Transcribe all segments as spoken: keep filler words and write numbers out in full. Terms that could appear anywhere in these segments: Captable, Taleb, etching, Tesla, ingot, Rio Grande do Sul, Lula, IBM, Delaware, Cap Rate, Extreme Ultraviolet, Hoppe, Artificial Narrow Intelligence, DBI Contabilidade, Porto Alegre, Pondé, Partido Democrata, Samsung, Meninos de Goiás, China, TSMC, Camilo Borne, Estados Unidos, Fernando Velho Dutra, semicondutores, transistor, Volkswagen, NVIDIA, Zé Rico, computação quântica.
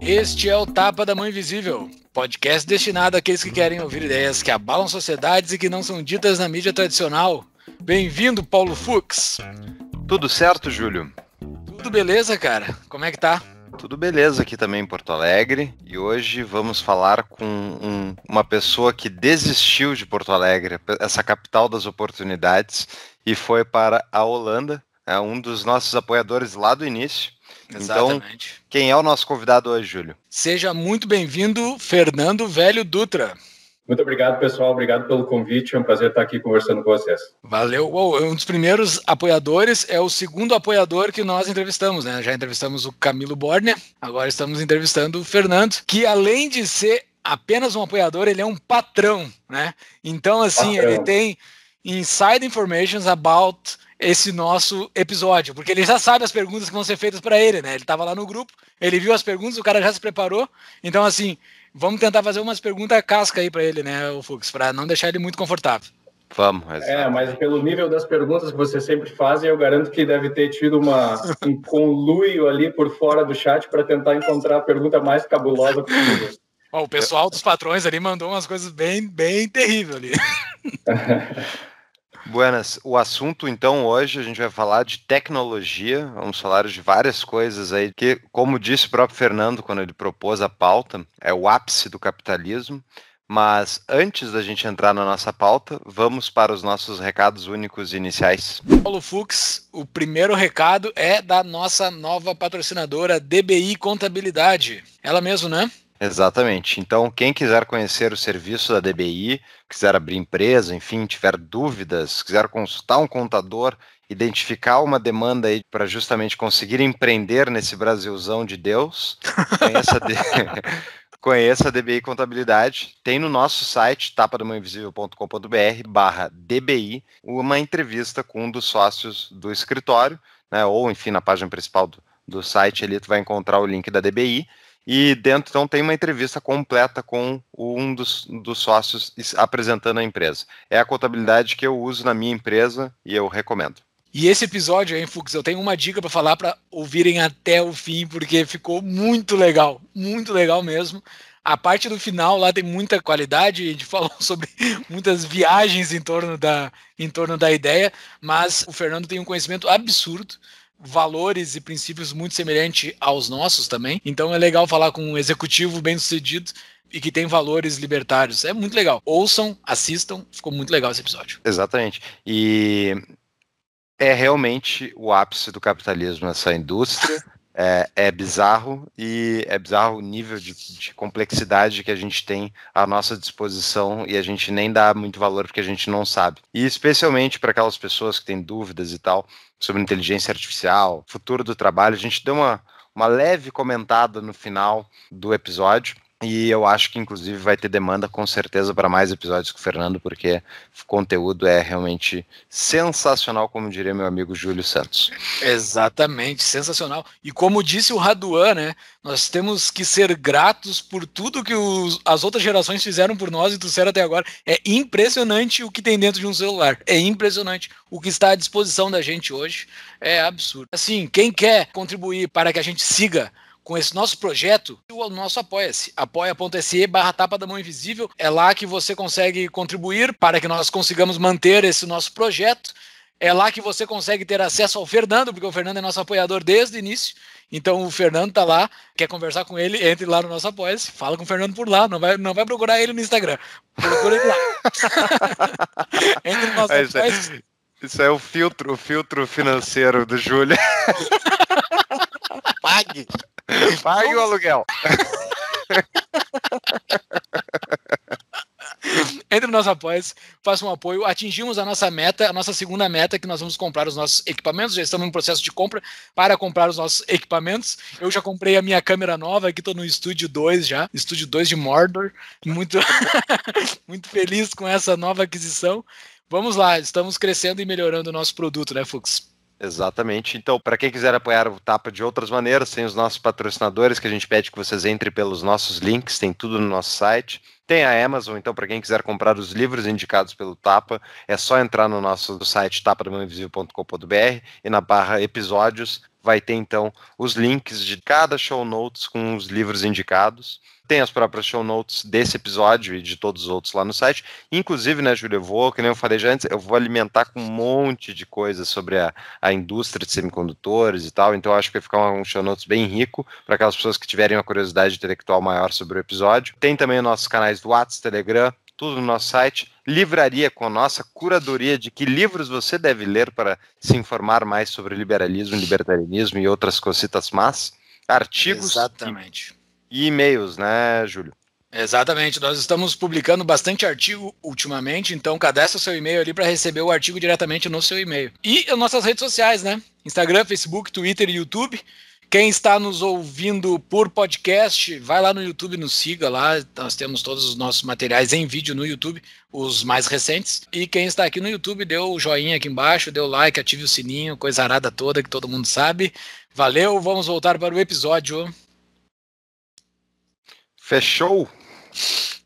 Este é o Tapa da Mão Invisível, podcast destinado àqueles que querem ouvir ideias que abalam sociedades e que não são ditas na mídia tradicional. Bem-vindo, Paulo Fuchs. Tudo certo, Júlio? Tudo beleza, cara? Como é que tá? Tudo beleza aqui também em Porto Alegre, e hoje vamos falar com um, uma pessoa que desistiu de Porto Alegre, essa capital das oportunidades, e foi para a Holanda, é um dos nossos apoiadores lá do início. Então, exatamente. Quem é o nosso convidado hoje, Júlio? Seja muito bem-vindo, Fernando Velho Dutra. Muito obrigado, pessoal. Obrigado pelo convite. É um prazer estar aqui conversando com vocês. Valeu. Uou, um dos primeiros apoiadores, é o segundo apoiador que nós entrevistamos, né? Já entrevistamos o Camilo Borne, agora estamos entrevistando o Fernando, que além de ser apenas um apoiador, ele é um patrão, né? Então, assim, patrão. Ele tem inside informations about esse nosso episódio, porque ele já sabe as perguntas que vão ser feitas para ele, né? Ele estava lá no grupo, ele viu as perguntas, o cara já se preparou. Então, assim, vamos tentar fazer umas perguntas casca aí para ele, né, o Fux, para não deixar ele muito confortável. Vamos. Mas... É, mas pelo nível das perguntas que vocês sempre fazem, eu garanto que deve ter tido uma, um conluio ali por fora do chat para tentar encontrar a pergunta mais cabulosa possível. Ó, o pessoal dos patrões ali mandou umas coisas bem, bem terríveis ali. Buenas, o assunto então hoje a gente vai falar de tecnologia, vamos falar de várias coisas aí, que como disse o próprio Fernando quando ele propôs a pauta, é o ápice do capitalismo, mas antes da gente entrar na nossa pauta, vamos para os nossos recados únicos iniciais. Paulo Fuchs, o primeiro recado é da nossa nova patrocinadora D B I Contabilidade, ela mesmo, né? Exatamente. Então, quem quiser conhecer o serviço da D B I, quiser abrir empresa, enfim, tiver dúvidas, quiser consultar um contador, identificar uma demanda aí para justamente conseguir empreender nesse Brasilzão de Deus, conheça, de... conheça a D B I Contabilidade. Tem no nosso site, tapa da mão invisível ponto com ponto b r barra D B I, uma entrevista com um dos sócios do escritório, né? Ou, enfim, na página principal do, do site ali, tu vai encontrar o link da D B I. E dentro, então, tem uma entrevista completa com um dos, dos sócios apresentando a empresa. É a contabilidade que eu uso na minha empresa e eu recomendo. E esse episódio, hein, Fux, eu tenho uma dica para falar para ouvirem até o fim, porque ficou muito legal, muito legal mesmo. A parte do final lá tem muita qualidade, a gente falou sobre muitas viagens em torno da, em torno da ideia, mas o Fernando tem um conhecimento absurdo, valores e princípios muito semelhantes aos nossos também, então é legal falar com um executivo bem-sucedido e que tem valores libertários, é muito legal. Ouçam, assistam, ficou muito legal esse episódio. Exatamente, e é realmente o ápice do capitalismo essa indústria, é, é bizarro, e é bizarro o nível de, de complexidade que a gente tem à nossa disposição e a gente nem dá muito valor porque a gente não sabe, e especialmente para aquelas pessoas que têm dúvidas e tal, sobre inteligência artificial, futuro do trabalho. A gente deu uma, uma leve comentada no final do episódio e eu acho que, inclusive, vai ter demanda com certeza para mais episódios com o Fernando, porque o conteúdo é realmente sensacional, como diria meu amigo Júlio Santos. Exatamente, sensacional. E como disse o Raduan, né, nós temos que ser gratos por tudo que os, as outras gerações fizeram por nós e trouxeram até agora. É impressionante o que tem dentro de um celular. É impressionante o que está à disposição da gente hoje. É absurdo. Assim, quem quer contribuir para que a gente siga com esse nosso projeto, o nosso apoia-se, apoia.se barra tapa da mão invisível, é lá que você consegue contribuir para que nós consigamos manter esse nosso projeto, é lá que você consegue ter acesso ao Fernando, porque o Fernando é nosso apoiador desde o início, então o Fernando tá lá, quer conversar com ele, entre lá no nosso apoia-se, fala com o Fernando por lá, não vai, não vai procurar ele no Instagram, procura ele lá. Entre no nosso é apoia-se. Isso, isso é o filtro, o filtro financeiro do Júlio. Pague! Pague o aluguel! Entre no nosso apoio, faça um apoio. Atingimos a nossa meta, a nossa segunda meta, que nós vamos comprar os nossos equipamentos. Já estamos no processo de compra para comprar os nossos equipamentos. Eu já comprei a minha câmera nova, aqui estou no Estúdio dois já, Estúdio dois de Mordor. Muito, muito feliz com essa nova aquisição. Vamos lá, estamos crescendo e melhorando o nosso produto, né, Fux? Exatamente. Então, para quem quiser apoiar o Tapa de outras maneiras, tem os nossos patrocinadores, que a gente pede que vocês entrem pelos nossos links, tem tudo no nosso site. Tem a Amazon, então, para quem quiser comprar os livros indicados pelo Tapa, é só entrar no nosso site tapa da mão invisível ponto com ponto br e na barra episódios vai ter, então, os links de cada show notes com os livros indicados. Tem as próprias show notes desse episódio e de todos os outros lá no site. Inclusive, né, Júlio, eu vou, que nem eu falei já antes, eu vou alimentar com um monte de coisas sobre a, a indústria de semicondutores e tal, então acho que vai ficar um show notes bem rico para aquelas pessoas que tiverem uma curiosidade intelectual maior sobre o episódio. Tem também os nossos canais do WhatsApp, Telegram, tudo no nosso site. Livraria, com a nossa curadoria de que livros você deve ler para se informar mais sobre liberalismo, libertarianismo e outras cositas más. Artigos. Exatamente. E e-mails, né, Júlio? Exatamente, nós estamos publicando bastante artigo ultimamente, então cadastra o seu e-mail ali para receber o artigo diretamente no seu e-mail. E as nossas redes sociais, né? Instagram, Facebook, Twitter e YouTube. Quem está nos ouvindo por podcast, vai lá no YouTube, nos siga lá, nós temos todos os nossos materiais em vídeo no YouTube, os mais recentes. E quem está aqui no YouTube, deu o joinha aqui embaixo, deu like, ative o sininho, coisa arada toda que todo mundo sabe. Valeu, vamos voltar para o episódio. Fechou?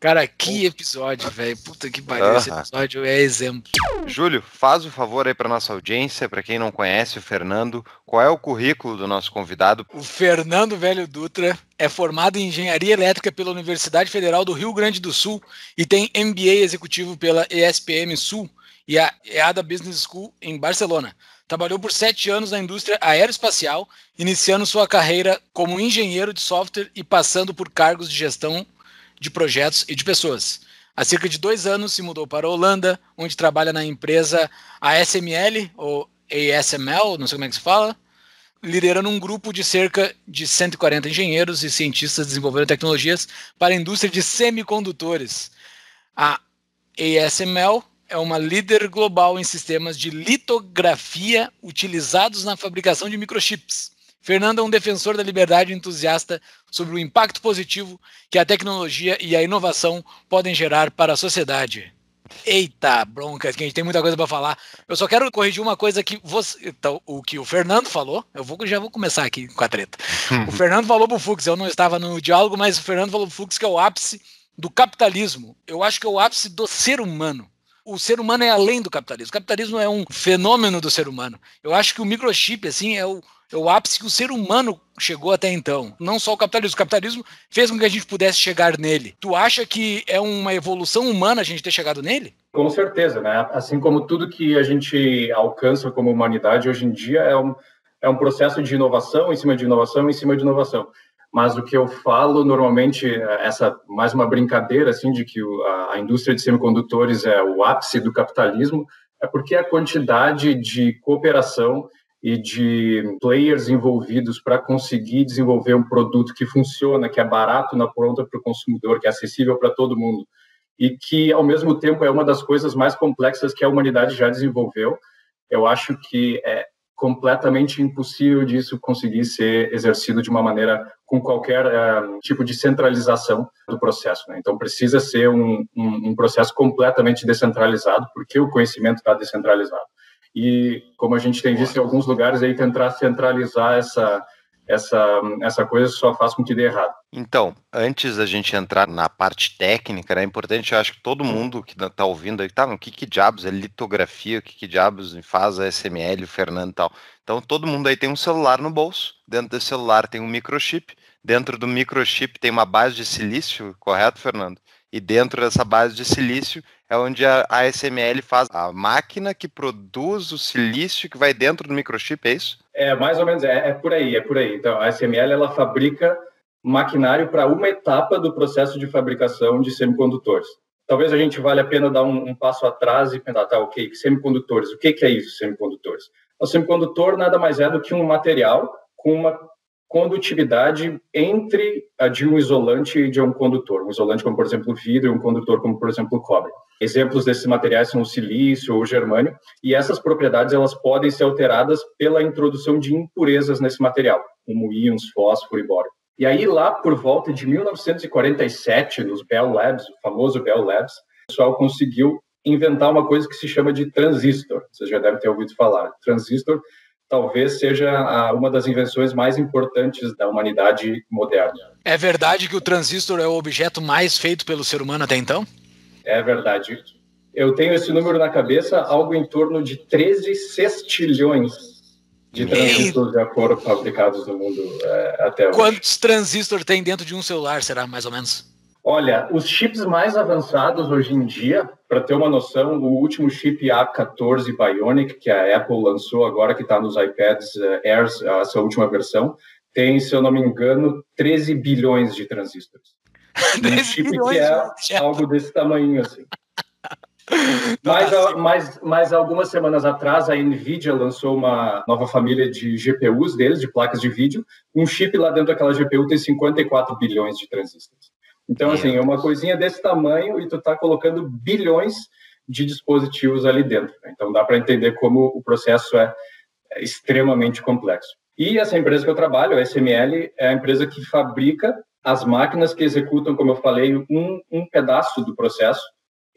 Cara, que episódio, velho. Puta que pariu, uh-huh. Esse episódio é exemplo. Júlio, faz o favor aí pra nossa audiência, pra quem não conhece o Fernando, qual é o currículo do nosso convidado? O Fernando Velho Dutra é formado em Engenharia Elétrica pela Universidade Federal do Rio Grande do Sul e tem M B A executivo pela E S P M Sul e a EADA Business School em Barcelona. Trabalhou por sete anos na indústria aeroespacial, iniciando sua carreira como engenheiro de software e passando por cargos de gestão de projetos e de pessoas. Há cerca de dois anos se mudou para a Holanda, onde trabalha na empresa A S M L, ou A S M L, não sei como é que se fala, liderando um grupo de cerca de cento e quarenta engenheiros e cientistas desenvolvendo tecnologias para a indústria de semicondutores. A A S M L é uma líder global em sistemas de litografia utilizados na fabricação de microchips. Fernando é um defensor da liberdade e entusiasta sobre o impacto positivo que a tecnologia e a inovação podem gerar para a sociedade. Eita, bronca, que a gente tem muita coisa para falar. Eu só quero corrigir uma coisa que você, então, o que o Fernando falou. Eu vou, já vou começar aqui com a treta. O Fernando falou pro Fuchs, eu não estava no diálogo, mas o Fernando falou pro Fuchs que é o ápice do capitalismo. Eu acho que é o ápice do ser humano. O ser humano é além do capitalismo. O capitalismo é um fenômeno do ser humano. Eu acho que o microchip, assim, é o, é o ápice que o ser humano chegou até então. Não só o capitalismo. O capitalismo fez com que a gente pudesse chegar nele. Tu acha que é uma evolução humana a gente ter chegado nele? Com certeza, né? Assim como tudo que a gente alcança como humanidade hoje em dia é um, é um processo de inovação em cima de inovação em cima de inovação. Mas o que eu falo normalmente, essa mais uma brincadeira assim de que a indústria de semicondutores é o ápice do capitalismo, é porque a quantidade de cooperação e de players envolvidos para conseguir desenvolver um produto que funciona, que é barato na ponta para o consumidor, que é acessível para todo mundo e que, ao mesmo tempo, é uma das coisas mais complexas que a humanidade já desenvolveu, eu acho que é completamente impossível disso conseguir ser exercido de uma maneira com qualquer uh, tipo de centralização do processo, né? Então, precisa ser um, um, um processo completamente descentralizado, porque o conhecimento está descentralizado. E, como a gente tem visto em alguns lugares, aí tentar centralizar essa, essa, essa coisa só faz com que dê errado. Então, antes da gente entrar na parte técnica, né, é importante, eu acho que todo mundo que está ouvindo aí, tá, o que que diabos é litografia, o que que diabos faz a A S M L, o Fernando e tal. Então, todo mundo aí tem um celular no bolso, dentro desse celular tem um microchip, dentro do microchip tem uma base de silício, correto, Fernando? E dentro dessa base de silício é onde a A S M L faz a máquina que produz o silício que vai dentro do microchip, é isso? É, mais ou menos, é, é por aí, é por aí. Então, a A S M L, ela fabrica maquinário para uma etapa do processo de fabricação de semicondutores. Talvez a gente valha a pena dar um, um passo atrás e pensar, tá, ok, semicondutores, o que, que é isso, semicondutores? O semicondutor nada mais é do que um material com uma condutividade entre a de um isolante e de um condutor. Um isolante como, por exemplo, vidro e um condutor como, por exemplo, cobre. Exemplos desses materiais são o silício ou o germânio, e essas propriedades elas podem ser alteradas pela introdução de impurezas nesse material, como íons, fósforo e boro. E aí, lá por volta de mil novecentos e quarenta e sete, nos Bell Labs, o famoso Bell Labs, o pessoal conseguiu inventar uma coisa que se chama de transistor. Vocês já devem ter ouvido falar. Transistor talvez seja uma das invenções mais importantes da humanidade moderna. É verdade que o transistor é o objeto mais feito pelo ser humano até então? É verdade. Eu tenho esse número na cabeça, algo em torno de treze sextilhões de transistores já foram fabricados no mundo é, até hoje. Quantos transistores tem dentro de um celular, será, mais ou menos? Olha, os chips mais avançados hoje em dia, para ter uma noção, o último chip A quatorze Bionic, que a Apple lançou agora, que está nos iPads uh, Airs, essa última versão, tem, se eu não me engano, treze bilhões de transistores. Um chip que é algo desse tamanho, assim. Mas, a, mas, mas algumas semanas atrás, a NVIDIA lançou uma nova família de G P Us deles, de placas de vídeo. Um chip lá dentro daquela G P U tem cinquenta e quatro bilhões de transistores. Então, assim, é uma coisinha desse tamanho e tu tá colocando bilhões de dispositivos ali dentro. Então, dá para entender como o processo é extremamente complexo. E essa empresa que eu trabalho, a A S M L, é a empresa que fabrica as máquinas que executam, como eu falei, um, um pedaço do processo.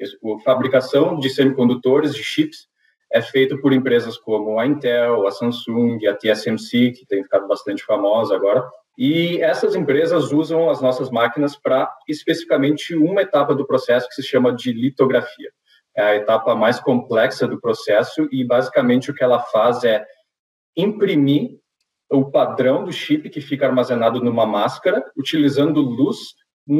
A fabricação de semicondutores, de chips, é feito por empresas como a Intel, a Samsung, a T S M C, que tem ficado bastante famosa agora. E essas empresas usam as nossas máquinas para especificamente uma etapa do processo que se chama de litografia. É a etapa mais complexa do processo e basicamente o que ela faz é imprimir o padrão do chip que fica armazenado numa máscara, utilizando luz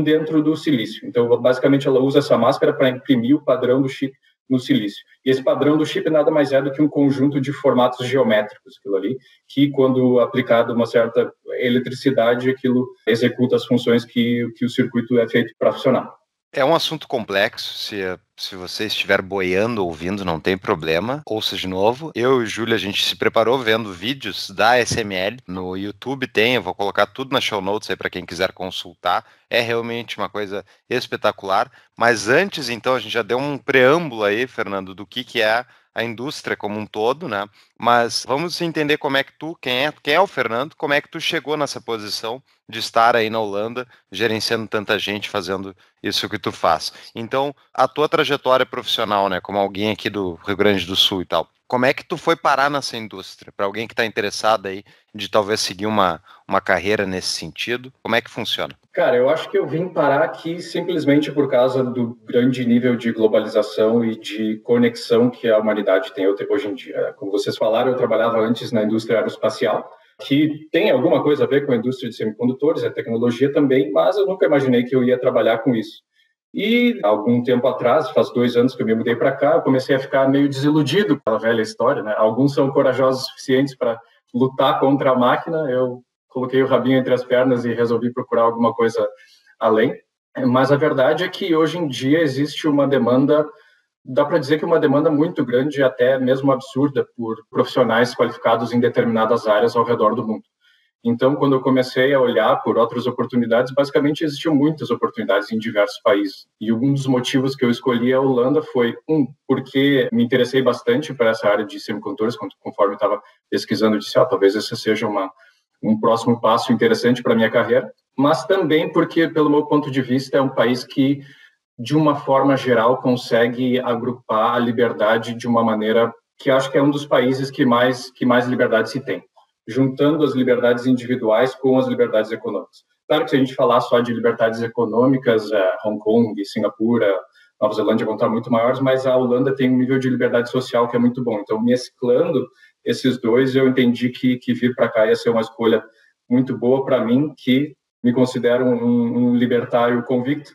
dentro do silício. Então, basicamente, ela usa essa máscara para imprimir o padrão do chip no silício. E esse padrão do chip nada mais é do que um conjunto de formatos geométricos, aquilo ali, que quando aplicado uma certa eletricidade, aquilo executa as funções que, que o circuito é feito para funcionar. É um assunto complexo, se, se você estiver boiando, ouvindo, não tem problema, ouça de novo. Eu e o Júlio, a gente se preparou vendo vídeos da A S M L, no YouTube tem, eu vou colocar tudo na show notes aí para quem quiser consultar, é realmente uma coisa espetacular. Mas antes, então, a gente já deu um preâmbulo aí, Fernando, do que, que é a indústria como um todo, né? Mas vamos entender como é que tu, quem é, quem é o Fernando, como é que tu chegou nessa posição de estar aí na Holanda, gerenciando tanta gente, fazendo isso que tu faz. Então, a tua trajetória profissional, né, como alguém aqui do Rio Grande do Sul e tal, como é que tu foi parar nessa indústria? Para alguém que está interessado aí de talvez seguir uma, uma carreira nesse sentido, como é que funciona? Cara, eu acho que eu vim parar aqui simplesmente por causa do grande nível de globalização e de conexão que a humanidade tem hoje em dia. Como vocês falaram, eu trabalhava antes na indústria aeroespacial, que tem alguma coisa a ver com a indústria de semicondutores, a tecnologia também, mas eu nunca imaginei que eu ia trabalhar com isso. E, algum tempo atrás, faz dois anos que eu me mudei para cá, eu comecei a ficar meio desiludido com aquela velha história, né? Alguns são corajosos o suficiente para lutar contra a máquina, eu coloquei o rabinho entre as pernas e resolvi procurar alguma coisa além. Mas a verdade é que, hoje em dia, existe uma demanda, dá para dizer que uma demanda muito grande, até mesmo absurda, por profissionais qualificados em determinadas áreas ao redor do mundo. Então, quando eu comecei a olhar por outras oportunidades, basicamente existiam muitas oportunidades em diversos países. E um dos motivos que eu escolhi a Holanda foi, um, porque me interessei bastante para essa área de semicondutores, conforme eu estava pesquisando, eu disse, ah, talvez esse seja uma, um próximo passo interessante para a minha carreira, mas também porque, pelo meu ponto de vista, é um país que, de uma forma geral, consegue agrupar a liberdade de uma maneira que acho que é um dos países que mais, que mais liberdade se tem, juntando as liberdades individuais com as liberdades econômicas. Claro que se a gente falar só de liberdades econômicas, Hong Kong, Singapura, Nova Zelândia vão estar muito maiores, mas a Holanda tem um nível de liberdade social que é muito bom. Então, mesclando esses dois, eu entendi que, que vir para cá ia ser uma escolha muito boa para mim, que me considero um, um libertário convicto.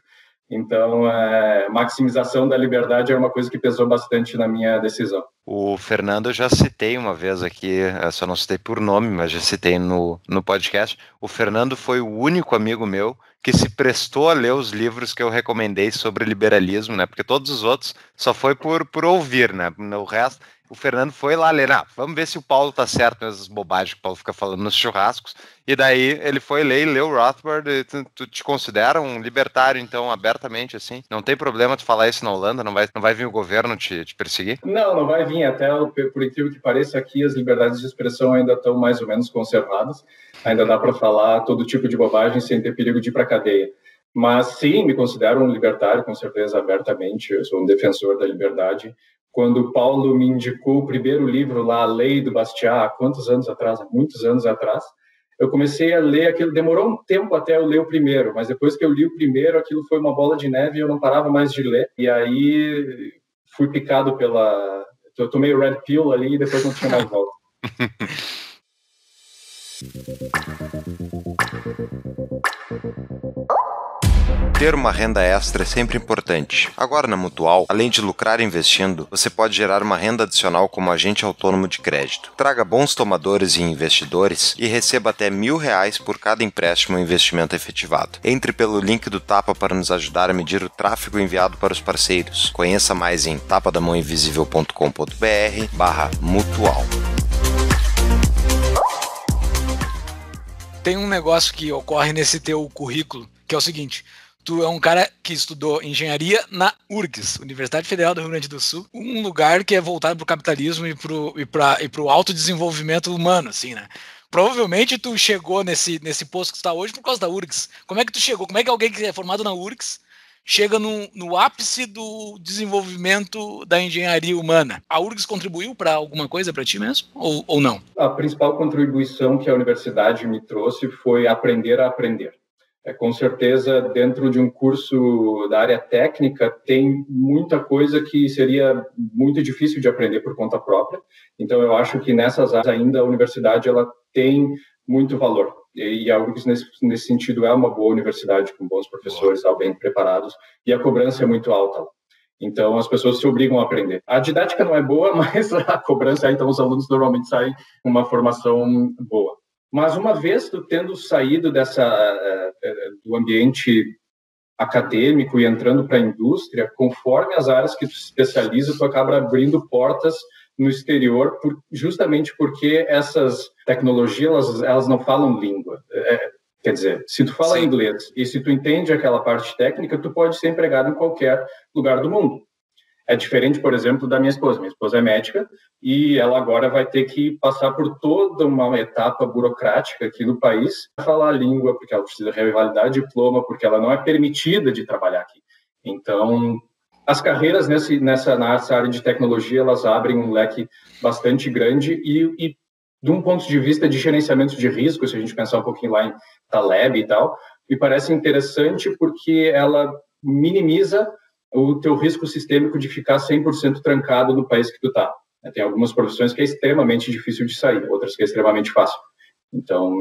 Então, a maximização da liberdade é uma coisa que pesou bastante na minha decisão. O Fernando, eu já citei uma vez aqui, eu só não citei por nome, mas já citei no, no podcast. O Fernando foi o único amigo meu que se prestou a ler os livros que eu recomendei sobre liberalismo, né? Porque todos os outros só foi por, por ouvir, né? O resto... o Fernando foi lá ler, ah, vamos ver se o Paulo tá certo, essas bobagens que o Paulo fica falando nos churrascos, e daí ele foi ler e leu o Rothbard, e tu, tu te considera um libertário, então, abertamente, assim? Não tem problema tu falar isso na Holanda? Não vai, não vai vir o governo te, te perseguir? Não, não vai vir, até por incrível que pareça, aqui as liberdades de expressão ainda estão mais ou menos conservadas, ainda dá para falar todo tipo de bobagem sem ter perigo de ir para cadeia. Mas sim, me considero um libertário, com certeza, abertamente, eu sou um defensor da liberdade. Quando o Paulo me indicou o primeiro livro lá, A Lei do Bastiat, há quantos anos atrás? Há muitos anos atrás, eu comecei a ler aquilo, demorou um tempo até eu ler o primeiro, mas depois que eu li o primeiro, aquilo foi uma bola de neve e eu não parava mais de ler. E aí fui picado pela... eu tomei o red pill ali e depois não tinha mais volta. Ter uma renda extra é sempre importante. Agora na Mutual, além de lucrar investindo, você pode gerar uma renda adicional como agente autônomo de crédito. Traga bons tomadores e investidores e receba até mil reais por cada empréstimo ou investimento efetivado. Entre pelo link do Tapa para nos ajudar a medir o tráfego enviado para os parceiros. Conheça mais em tapadamãoinvisível.com.br barra Mutual. Tem um negócio que ocorre nesse teu currículo, que é o seguinte... Tu é um cara que estudou engenharia na U F R G S, Universidade Federal do Rio Grande do Sul, um lugar que é voltado para o capitalismo e para e para o autodesenvolvimento humano, assim, né? Provavelmente tu chegou nesse, nesse posto que tu está hoje por causa da U F R G S. Como é que tu chegou? Como é que alguém que é formado na U F R G S chega no, no ápice do desenvolvimento da engenharia humana? A U F R G S contribuiu para alguma coisa para ti mesmo ou, ou não? A principal contribuição que a universidade me trouxe foi aprender a aprender. É, com certeza, dentro de um curso da área técnica, tem muita coisa que seria muito difícil de aprender por conta própria. Então, eu acho que nessas áreas ainda a universidade ela tem muito valor. E a U F R G S, nesse, nesse sentido, é uma boa universidade, com bons professores, tá, bem preparados, e a cobrança é muito alta. Então, as pessoas se obrigam a aprender. A didática não é boa, mas a cobrança, então, os alunos normalmente saem com uma formação boa. Mas uma vez tu tendo saído dessa, do ambiente acadêmico e entrando para a indústria, conforme as áreas que tu se especializa, tu acaba abrindo portas no exterior, por, justamente porque essas tecnologias, elas, elas não falam língua. É, quer dizer, se tu fala [S2] Sim. [S1] Inglês e se tu entende aquela parte técnica, tu pode ser empregado em qualquer lugar do mundo. É diferente, por exemplo, da minha esposa. Minha esposa é médica e ela agora vai ter que passar por toda uma etapa burocrática aqui no país para falar a língua, porque ela precisa revalidar diploma, porque ela não é permitida de trabalhar aqui. Então, as carreiras nesse, nessa, nessa área de tecnologia, elas abrem um leque bastante grande e, e, de um ponto de vista de gerenciamento de risco, se a gente pensar um pouquinho lá em Taleb e tal, me parece interessante porque ela minimiza o teu risco sistêmico de ficar cem por cento trancado no país que tu tá. Tem algumas profissões que é extremamente difícil de sair, outras que é extremamente fácil. Então,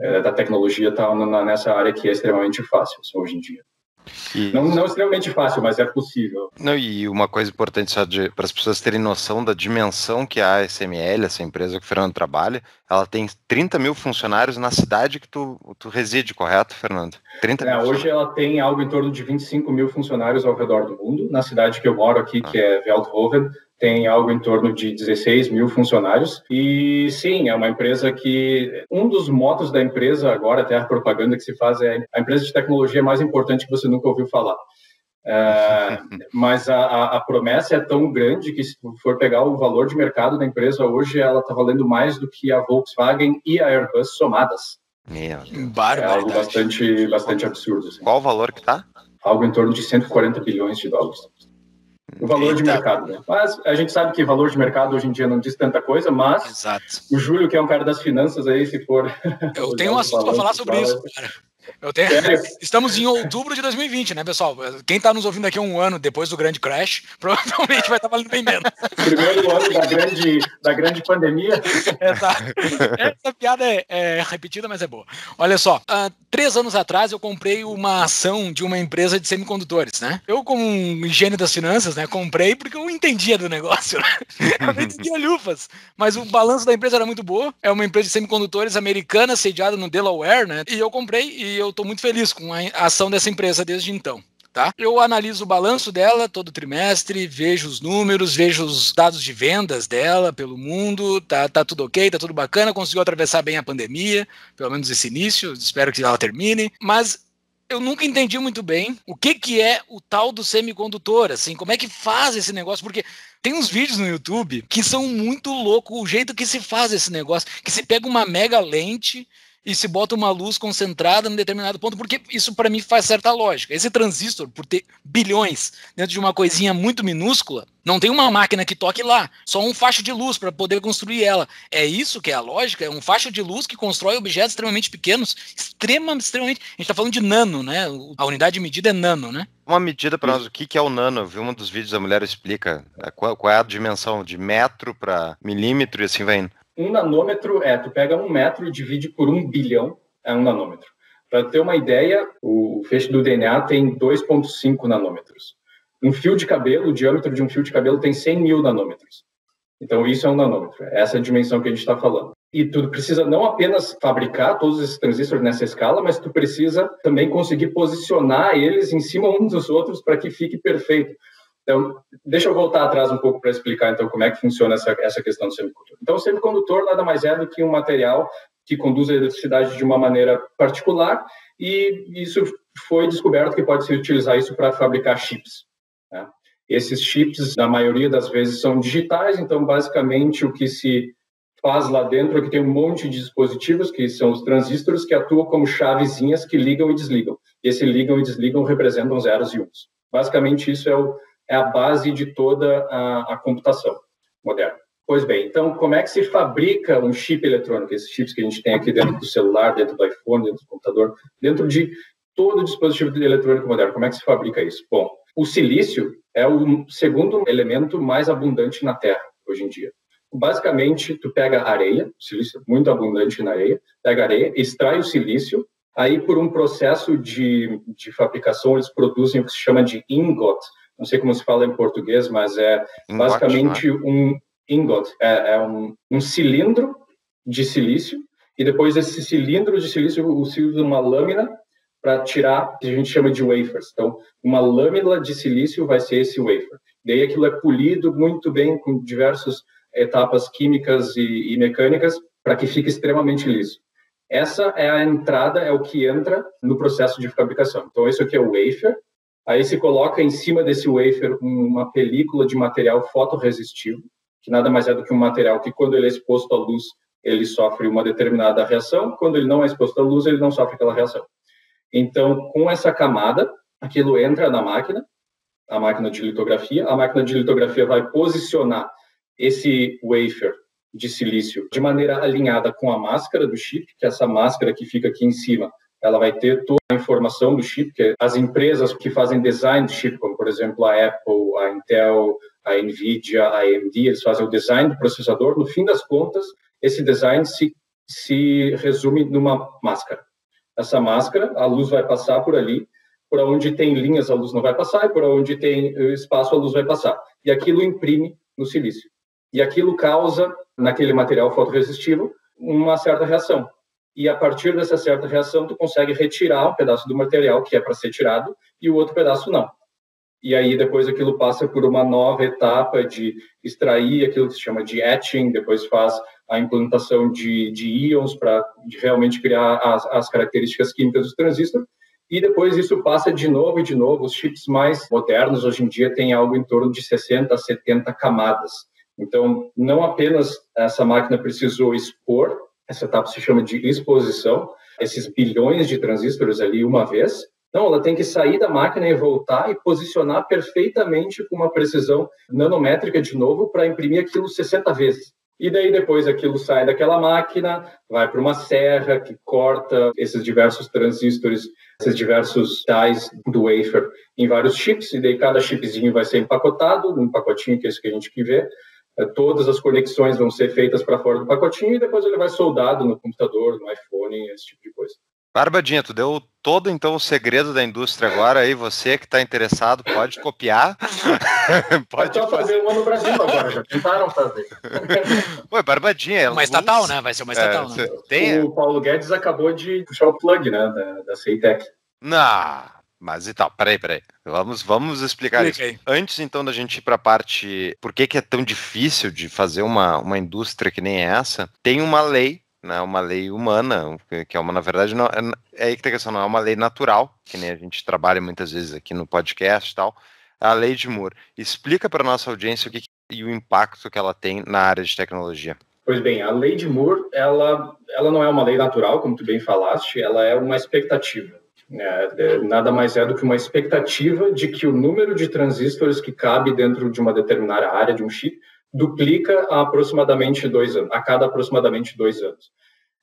é, a tecnologia tá nessa área que é extremamente fácil hoje em dia. E... Não, não extremamente fácil, mas é possível. Não, e uma coisa importante só para as pessoas terem noção da dimensão que a A S M L, essa empresa que o Fernando trabalha, ela tem trinta mil funcionários na cidade que tu, tu reside, correto, Fernando? trinta é, mil hoje ela tem algo em torno de vinte e cinco mil funcionários ao redor do mundo. Na cidade que eu moro aqui, ah. que é Veldhoven, tem algo em torno de dezesseis mil funcionários. E sim, é uma empresa que... Um dos motos da empresa agora, até a propaganda que se faz, é a empresa de tecnologia mais importante que você nunca ouviu falar. É, mas a, a promessa é tão grande que se for pegar o valor de mercado da empresa hoje, ela está valendo mais do que a Volkswagen e a Airbus somadas. Meu Deus. É algo bastante, bastante absurdo. Assim. Qual o valor que está? Algo em torno de cento e quarenta bilhões de dólares. O valor Eita. de mercado, né? Mas a gente sabe que valor de mercado hoje em dia não diz tanta coisa, mas Exato. o Júlio, que é um cara das finanças aí, se for... Eu tenho um assunto para falar sobre isso, cara. Eu tenho... Estamos em outubro de dois mil e vinte, né, pessoal? Quem está nos ouvindo aqui um ano depois do grande crash, provavelmente vai estar valendo bem menos. Primeiro ano da grande, da grande pandemia. Essa, essa piada é, é repetida, mas é boa. Olha só, há três anos atrás eu comprei uma ação de uma empresa de semicondutores, né? Eu, como um gênio das finanças, né, comprei porque eu entendia do negócio, né? Eu entendia lufas, mas o balanço da empresa era muito boa. É uma empresa de semicondutores americana, sediada no Delaware, né? E eu comprei e eu estou muito feliz com a ação dessa empresa desde então. tá? Eu analiso o balanço dela todo trimestre, vejo os números, vejo os dados de vendas dela pelo mundo, tá, tá tudo ok, tá tudo bacana, conseguiu atravessar bem a pandemia, pelo menos esse início, espero que ela termine, mas eu nunca entendi muito bem o que, que é o tal do semicondutor, assim, como é que faz esse negócio, porque tem uns vídeos no YouTube que são muito loucos, o jeito que se faz esse negócio, que se pega uma mega lente e se bota uma luz concentrada em determinado ponto, porque isso para mim faz certa lógica. Esse transistor, por ter bilhões dentro de uma coisinha muito minúscula, não tem uma máquina que toque lá, só um facho de luz para poder construir ela. É isso que é a lógica, é um facho de luz que constrói objetos extremamente pequenos, extremamente, extremamente... A gente está falando de nano, né? A unidade de medida é nano, né? Uma medida para nós, o que é o nano? Eu vi um dos vídeos, a mulher explica qual, qual é a dimensão de metro para milímetro e assim vai indo. Um nanômetro é, tu pega um metro e divide por um bilhão, é um nanômetro. Para ter uma ideia, o feixe do D N A tem dois vírgula cinco nanômetros. Um fio de cabelo, o diâmetro de um fio de cabelo tem cem mil nanômetros. Então isso é um nanômetro, essa é a dimensão que a gente está falando. E tu precisa não apenas fabricar todos esses transistores nessa escala, mas tu precisa também conseguir posicionar eles em cima uns dos outros para que fique perfeito. Então, deixa eu voltar atrás um pouco para explicar, então, como é que funciona essa, essa questão do semicondutor. Então, o semicondutor nada mais é do que um material que conduz a eletricidade de uma maneira particular e isso foi descoberto que pode-se utilizar isso para fabricar chips, né? Esses chips, na maioria das vezes, são digitais, então, basicamente, o que se faz lá dentro é que tem um monte de dispositivos, que são os transistores, que atuam como chavezinhas que ligam e desligam. E esse ligam e desligam representam zeros e uns. Basicamente, isso é o... é a base de toda a, a computação moderna. Pois bem, então, como é que se fabrica um chip eletrônico? Esses chips que a gente tem aqui dentro do celular, dentro do iPhone, dentro do computador, dentro de todo dispositivo eletrônico moderno. Como é que se fabrica isso? Bom, o silício é o segundo elemento mais abundante na Terra, hoje em dia. Basicamente, tu pega areia, silício muito abundante na areia, pega areia, extrai o silício, aí, por um processo de, de fabricação, eles produzem o que se chama de ingot. Não sei como se fala em português, mas é ingot, basicamente, né? um ingot. É, é um, um cilindro de silício, e depois esse cilindro de silício, o silício uma lâmina para tirar o que a gente chama de wafers. Então, uma lâmina de silício vai ser esse wafer. Daí aquilo é polido muito bem com diversas etapas químicas e, e mecânicas para que fique extremamente liso. Essa é a entrada, é o que entra no processo de fabricação. Então, isso aqui é o wafer. Aí se coloca em cima desse wafer uma película de material fotorresistivo, que nada mais é do que um material que, quando ele é exposto à luz, ele sofre uma determinada reação. Quando ele não é exposto à luz, ele não sofre aquela reação. Então, com essa camada, aquilo entra na máquina, a máquina de litografia. A máquina de litografia vai posicionar esse wafer de silício de maneira alinhada com a máscara do chip, que é essa máscara que fica aqui em cima. Ela vai ter toda a informação do chip, que as empresas que fazem design do chip, como, por exemplo, a Apple, a Intel, a NVIDIA, a A M D, eles fazem o design do processador. No fim das contas, esse design se, se resume numa máscara. Essa máscara, a luz vai passar por ali, por onde tem linhas a luz não vai passar, e por onde tem espaço a luz vai passar. E aquilo imprime no silício. E aquilo causa, naquele material fotorresistivo, uma certa reação. E a partir dessa certa reação, tu consegue retirar um pedaço do material que é para ser tirado e o outro pedaço não. E aí depois aquilo passa por uma nova etapa de extrair aquilo que se chama de etching, depois faz a implantação de, de íons para realmente criar as, as características químicas do transistor. E depois isso passa de novo e de novo. Os chips mais modernos hoje em dia têm algo em torno de sessenta a setenta camadas. Então, não apenas essa máquina precisou expor, essa etapa se chama de exposição, esses bilhões de transistores ali uma vez. Não, ela tem que sair da máquina e voltar e posicionar perfeitamente com uma precisão nanométrica de novo para imprimir aquilo sessenta vezes. E daí depois aquilo sai daquela máquina, vai para uma serra que corta esses diversos transistores, esses diversos tais do wafer em vários chips, e daí cada chipzinho vai ser empacotado, num pacotinho que é esse que a gente vê. Todas as conexões vão ser feitas para fora do pacotinho e depois ele vai soldado no computador, no iPhone, esse tipo de cocoisa. Barbadinha, tu deu todo, então, o segredo da indústria agora, aí você que está interessado pode copiar. Pode fazer. fazer uma no Brasil agora, já tentaram fazer. Ué, Barbadinha. É uma estatal, né? Vai ser uma estatal, é, né? Tem... O Paulo Guedes acabou de puxar o plug, né, da, da CEITEC. Não... Mas e tal, peraí, peraí. Vamos, vamos explicar okay. isso. Antes, então, da gente ir para a parte... Por que que é tão difícil de fazer uma, uma indústria que nem essa? Tem uma lei, né, uma lei humana, que é uma, na verdade, não, é aí que tem questão, não é uma lei natural, que nem a gente trabalha muitas vezes aqui no podcast e tal, a lei de Moore. Explica para nossa audiência o que, que e o impacto que ela tem na área de tecnologia. Pois bem, a lei de Moore, ela, ela não é uma lei natural, como tu bem falaste, ela é uma expectativa. É, nada mais é do que uma expectativa de que o número de transistores que cabe dentro de uma determinada área de um chip duplica a aproximadamente dois anos, a cada aproximadamente dois anos.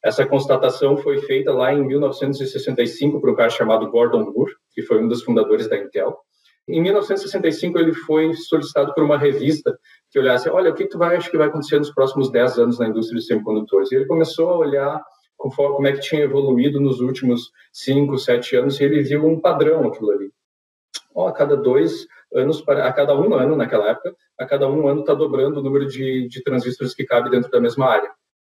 Essa constatação foi feita lá em mil novecentos e sessenta e cinco por um cara chamado Gordon Moore, que foi um dos fundadores da Intel. Em mil novecentos e sessenta e cinco ele foi solicitado por uma revista que olhasse, olha, o que tu vai, acho que vai acontecer nos próximos dez anos na indústria de semicondutores? E ele começou a olhar como é que tinha evoluído nos últimos cinco, sete anos, e ele viu um padrão aquilo ali. Oh, a cada dois anos, a cada um ano naquela época, a cada um ano está dobrando o número de, de transistores que cabe dentro da mesma área.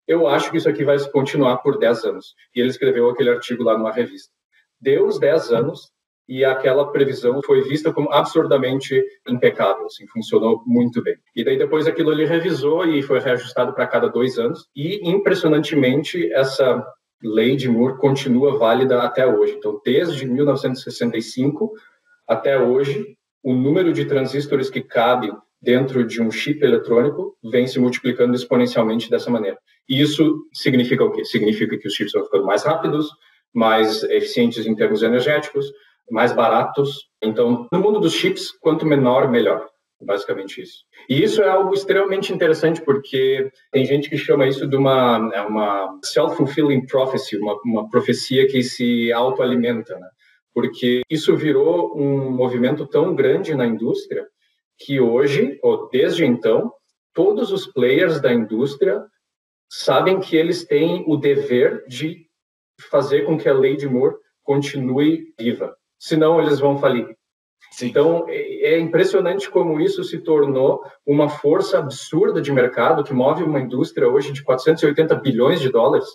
Eu acho que isso aqui vai continuar por dez anos. E ele escreveu aquele artigo lá numa revista. Deu os dez anos e aquela previsão foi vista como absurdamente impecável, assim, funcionou muito bem. E daí depois aquilo ele revisou e foi reajustado para cada dois anos, e impressionantemente essa lei de Moore continua válida até hoje. Então, desde mil novecentos e sessenta e cinco até hoje, o número de transistores que cabe dentro de um chip eletrônico vem se multiplicando exponencialmente dessa maneira. E isso significa o quê? Significa que os chips vão ficando mais rápidos, mais eficientes em termos energéticos, mais baratos. Então, no mundo dos chips, quanto menor, melhor. Basicamente isso. E isso é algo extremamente interessante, porque tem gente que chama isso de uma, uma self-fulfilling prophecy, uma, uma profecia que se autoalimenta, né? Porque isso virou um movimento tão grande na indústria que hoje, ou desde então, todos os players da indústria sabem que eles têm o dever de fazer com que a lei de Moore continue viva. Senão eles vão falir. Sim. Então, é impressionante como isso se tornou uma força absurda de mercado que move uma indústria hoje de quatrocentos e oitenta bilhões de dólares,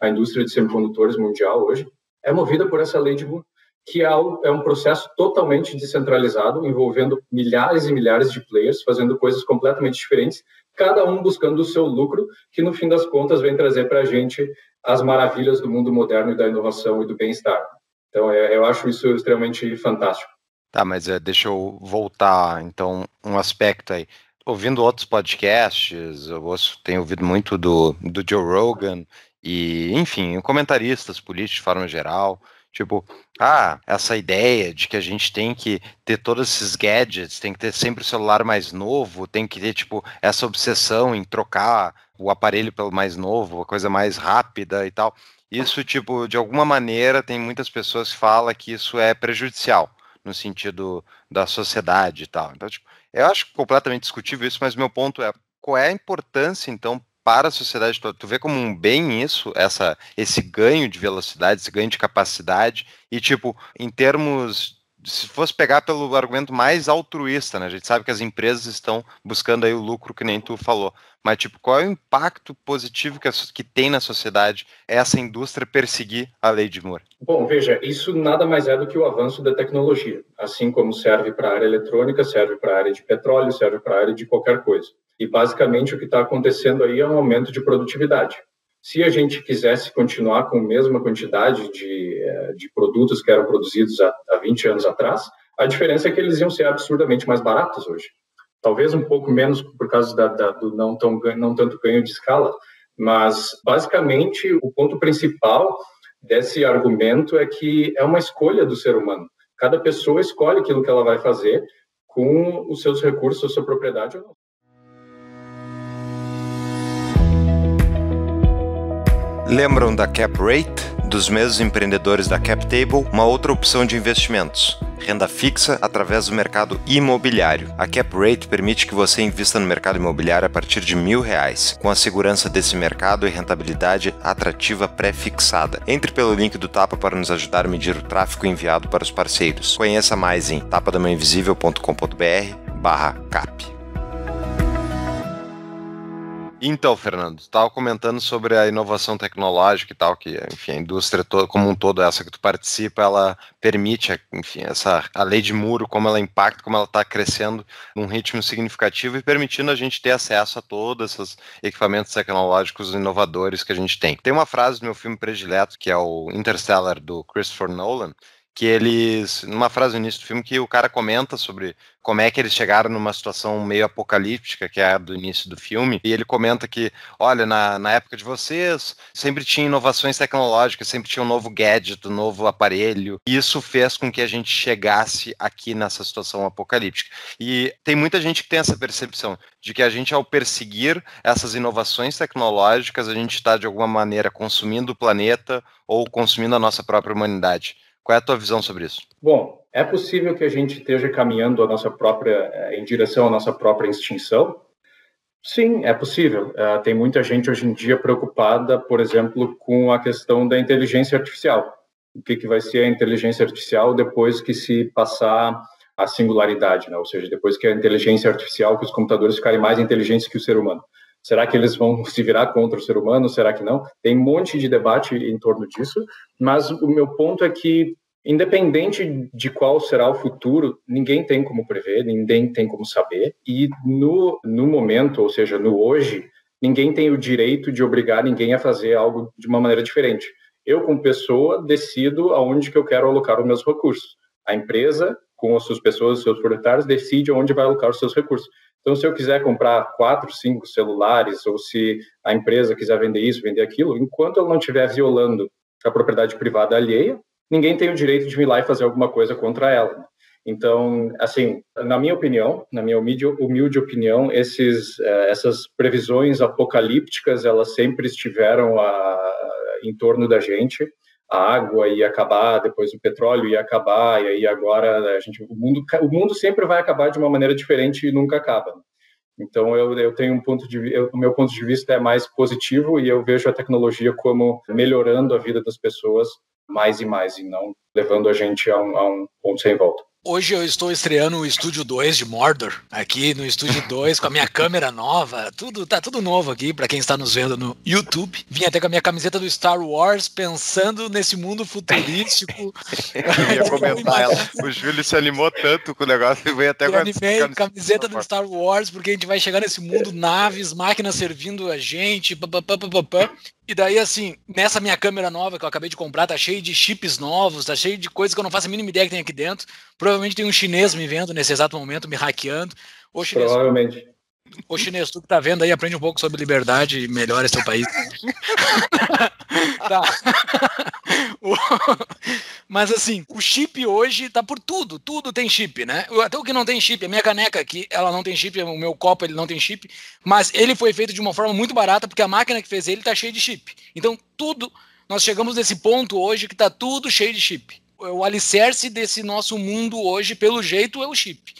a indústria de semicondutores mundial hoje, é movida por essa lei de Moore, que é um processo totalmente descentralizado, envolvendo milhares e milhares de players, fazendo coisas completamente diferentes, cada um buscando o seu lucro, que no fim das contas vem trazer para a gente as maravilhas do mundo moderno e da inovação e do bem-estar. Então, eu acho isso extremamente fantástico. Tá, mas é, deixa eu voltar, então, um aspecto aí. Ouvindo outros podcasts, eu ouço, tenho ouvido muito do, do Joe Rogan e, enfim, comentaristas políticos de forma geral, tipo, ah, essa ideia de que a gente tem que ter todos esses gadgets, tem que ter sempre o celular mais novo, tem que ter, tipo, essa obsessão em trocar o aparelho pelo mais novo, a coisa mais rápida e tal. Isso, tipo, de alguma maneira, tem muitas pessoas que falam que isso é prejudicial no sentido da sociedade e tal. Então, tipo, eu acho completamente discutível isso, mas meu ponto é, qual é a importância, então, para a sociedade toda? Tu vê como um bem isso, essa, esse ganho de velocidade, esse ganho de capacidade, e, tipo, em termos... Se fosse pegar pelo argumento mais altruísta, né? A gente sabe que as empresas estão buscando aí o lucro, que nem tu falou. Mas, tipo, qual é o impacto positivo que, a, que tem na sociedade essa indústria perseguir a lei de Moore? Bom, veja, isso nada mais é do que o avanço da tecnologia. Assim como serve para a área eletrônica, serve para a área de petróleo, serve para a área de qualquer coisa. E, basicamente, o que está acontecendo aí é um aumento de produtividade. Se a gente quisesse continuar com a mesma quantidade de, de produtos que eram produzidos há, há vinte anos atrás, a diferença é que eles iam ser absurdamente mais baratos hoje. Talvez um pouco menos por causa da, da, do não, tão, não tanto ganho de escala, mas basicamente o ponto principal desse argumento é que é uma escolha do ser humano. Cada pessoa escolhe aquilo que ela vai fazer com os seus recursos, a sua propriedade ou não. Lembram da Cap Rate? Dos mesmos empreendedores da Cap Table, uma outra opção de investimentos. Renda fixa através do mercado imobiliário. A Cap Rate permite que você invista no mercado imobiliário a partir de mil reais, com a segurança desse mercado e rentabilidade atrativa pré-fixada. Entre pelo link do Tapa para nos ajudar a medir o tráfego enviado para os parceiros. Conheça mais em tapadamainvisível ponto com ponto br barra cap. Então, Fernando, tu estava comentando sobre a inovação tecnológica e tal, que, enfim, a indústria toda, como um todo, essa que tu participa, ela permite, enfim, essa, a lei de Muro, como ela impacta, como ela está crescendo num ritmo significativo e permitindo a gente ter acesso a todos esses equipamentos tecnológicos inovadores que a gente tem. Tem uma frase do meu filme predileto, que é o Interstellar, do Christopher Nolan, que eles, numa frase no início do filme, que o cara comenta sobre como é que eles chegaram numa situação meio apocalíptica, que é a do início do filme, e ele comenta que, olha, na, na época de vocês, sempre tinha inovações tecnológicas, sempre tinha um novo gadget, um novo aparelho, e isso fez com que a gente chegasse aqui nessa situação apocalíptica. E tem muita gente que tem essa percepção de que a gente, ao perseguir essas inovações tecnológicas, a gente está, de alguma maneira, consumindo o planeta ou consumindo a nossa própria humanidade. Qual é a tua visão sobre isso? Bom, é possível que a gente esteja caminhando a nossa própria, em direção à nossa própria extinção? Sim, é possível. Uh, tem muita gente hoje em dia preocupada, por exemplo, com a questão da inteligência artificial. O que, que vai ser a inteligência artificial depois que se passar a singularidade, né? Ou seja, depois que a inteligência artificial, que os computadores ficarem mais inteligentes que o ser humano. Será que eles vão se virar contra o ser humano? Será que não? Tem um monte de debate em torno disso, mas o meu ponto é que, independente de qual será o futuro, ninguém tem como prever, ninguém tem como saber, e no, no momento, ou seja, no hoje, ninguém tem o direito de obrigar ninguém a fazer algo de uma maneira diferente. Eu, como pessoa, decido aonde que eu quero alocar os meus recursos. A empresa, com as suas pessoas, os seus proprietários, decide aonde vai alocar os seus recursos. Então, se eu quiser comprar quatro, cinco celulares, ou se a empresa quiser vender isso, vender aquilo, enquanto eu não estiver violando a propriedade privada alheia, ninguém tem o direito de vir lá e fazer alguma coisa contra ela. Então, assim, na minha opinião, na minha humilde, humilde opinião, esses, essas previsões apocalípticas, elas sempre estiveram a, em torno da gente. A água ia acabar, depois o petróleo ia acabar, e aí agora a gente, o, mundo, o mundo sempre vai acabar de uma maneira diferente e nunca acaba. Então, eu, eu tenho um ponto de, eu, o meu ponto de vista é mais positivo e eu vejo a tecnologia como melhorando a vida das pessoas mais e mais, e não levando a gente a um, a um ponto sem volta. Hoje eu estou estreando o Estúdio dois de Mordor, aqui no Estúdio dois, com a minha câmera nova, tudo, tá tudo novo aqui, para quem está nos vendo no YouTube. Vim até com a minha camiseta do Star Wars, pensando nesse mundo futurístico. Eu ia comentar ela, o Júlio se animou tanto com o negócio, e veio até com a camiseta, camiseta do Star Wars, porque a gente vai chegar nesse mundo, naves, máquinas servindo a gente, papapá, papapá. E daí, assim, nessa minha câmera nova que eu acabei de comprar, tá cheio de chips novos, tá cheio de coisas que eu não faço a mínima ideia que tem aqui dentro. Provavelmente tem um chinês me vendo nesse exato momento, me hackeando. Ô, chinês, provavelmente. Ô, chinês, tu que tá vendo aí, aprende um pouco sobre liberdade e melhora seu país. Tá. Mas, assim, o chip hoje tá por tudo, tudo tem chip, né? Até o que não tem chip, a minha caneca aqui, ela não tem chip, o meu copo, ele não tem chip, mas ele foi feito de uma forma muito barata, porque a máquina que fez ele tá cheia de chip. Então, tudo, nós chegamos nesse ponto hoje que tá tudo cheio de chip. O alicerce desse nosso mundo hoje, pelo jeito, é o chip.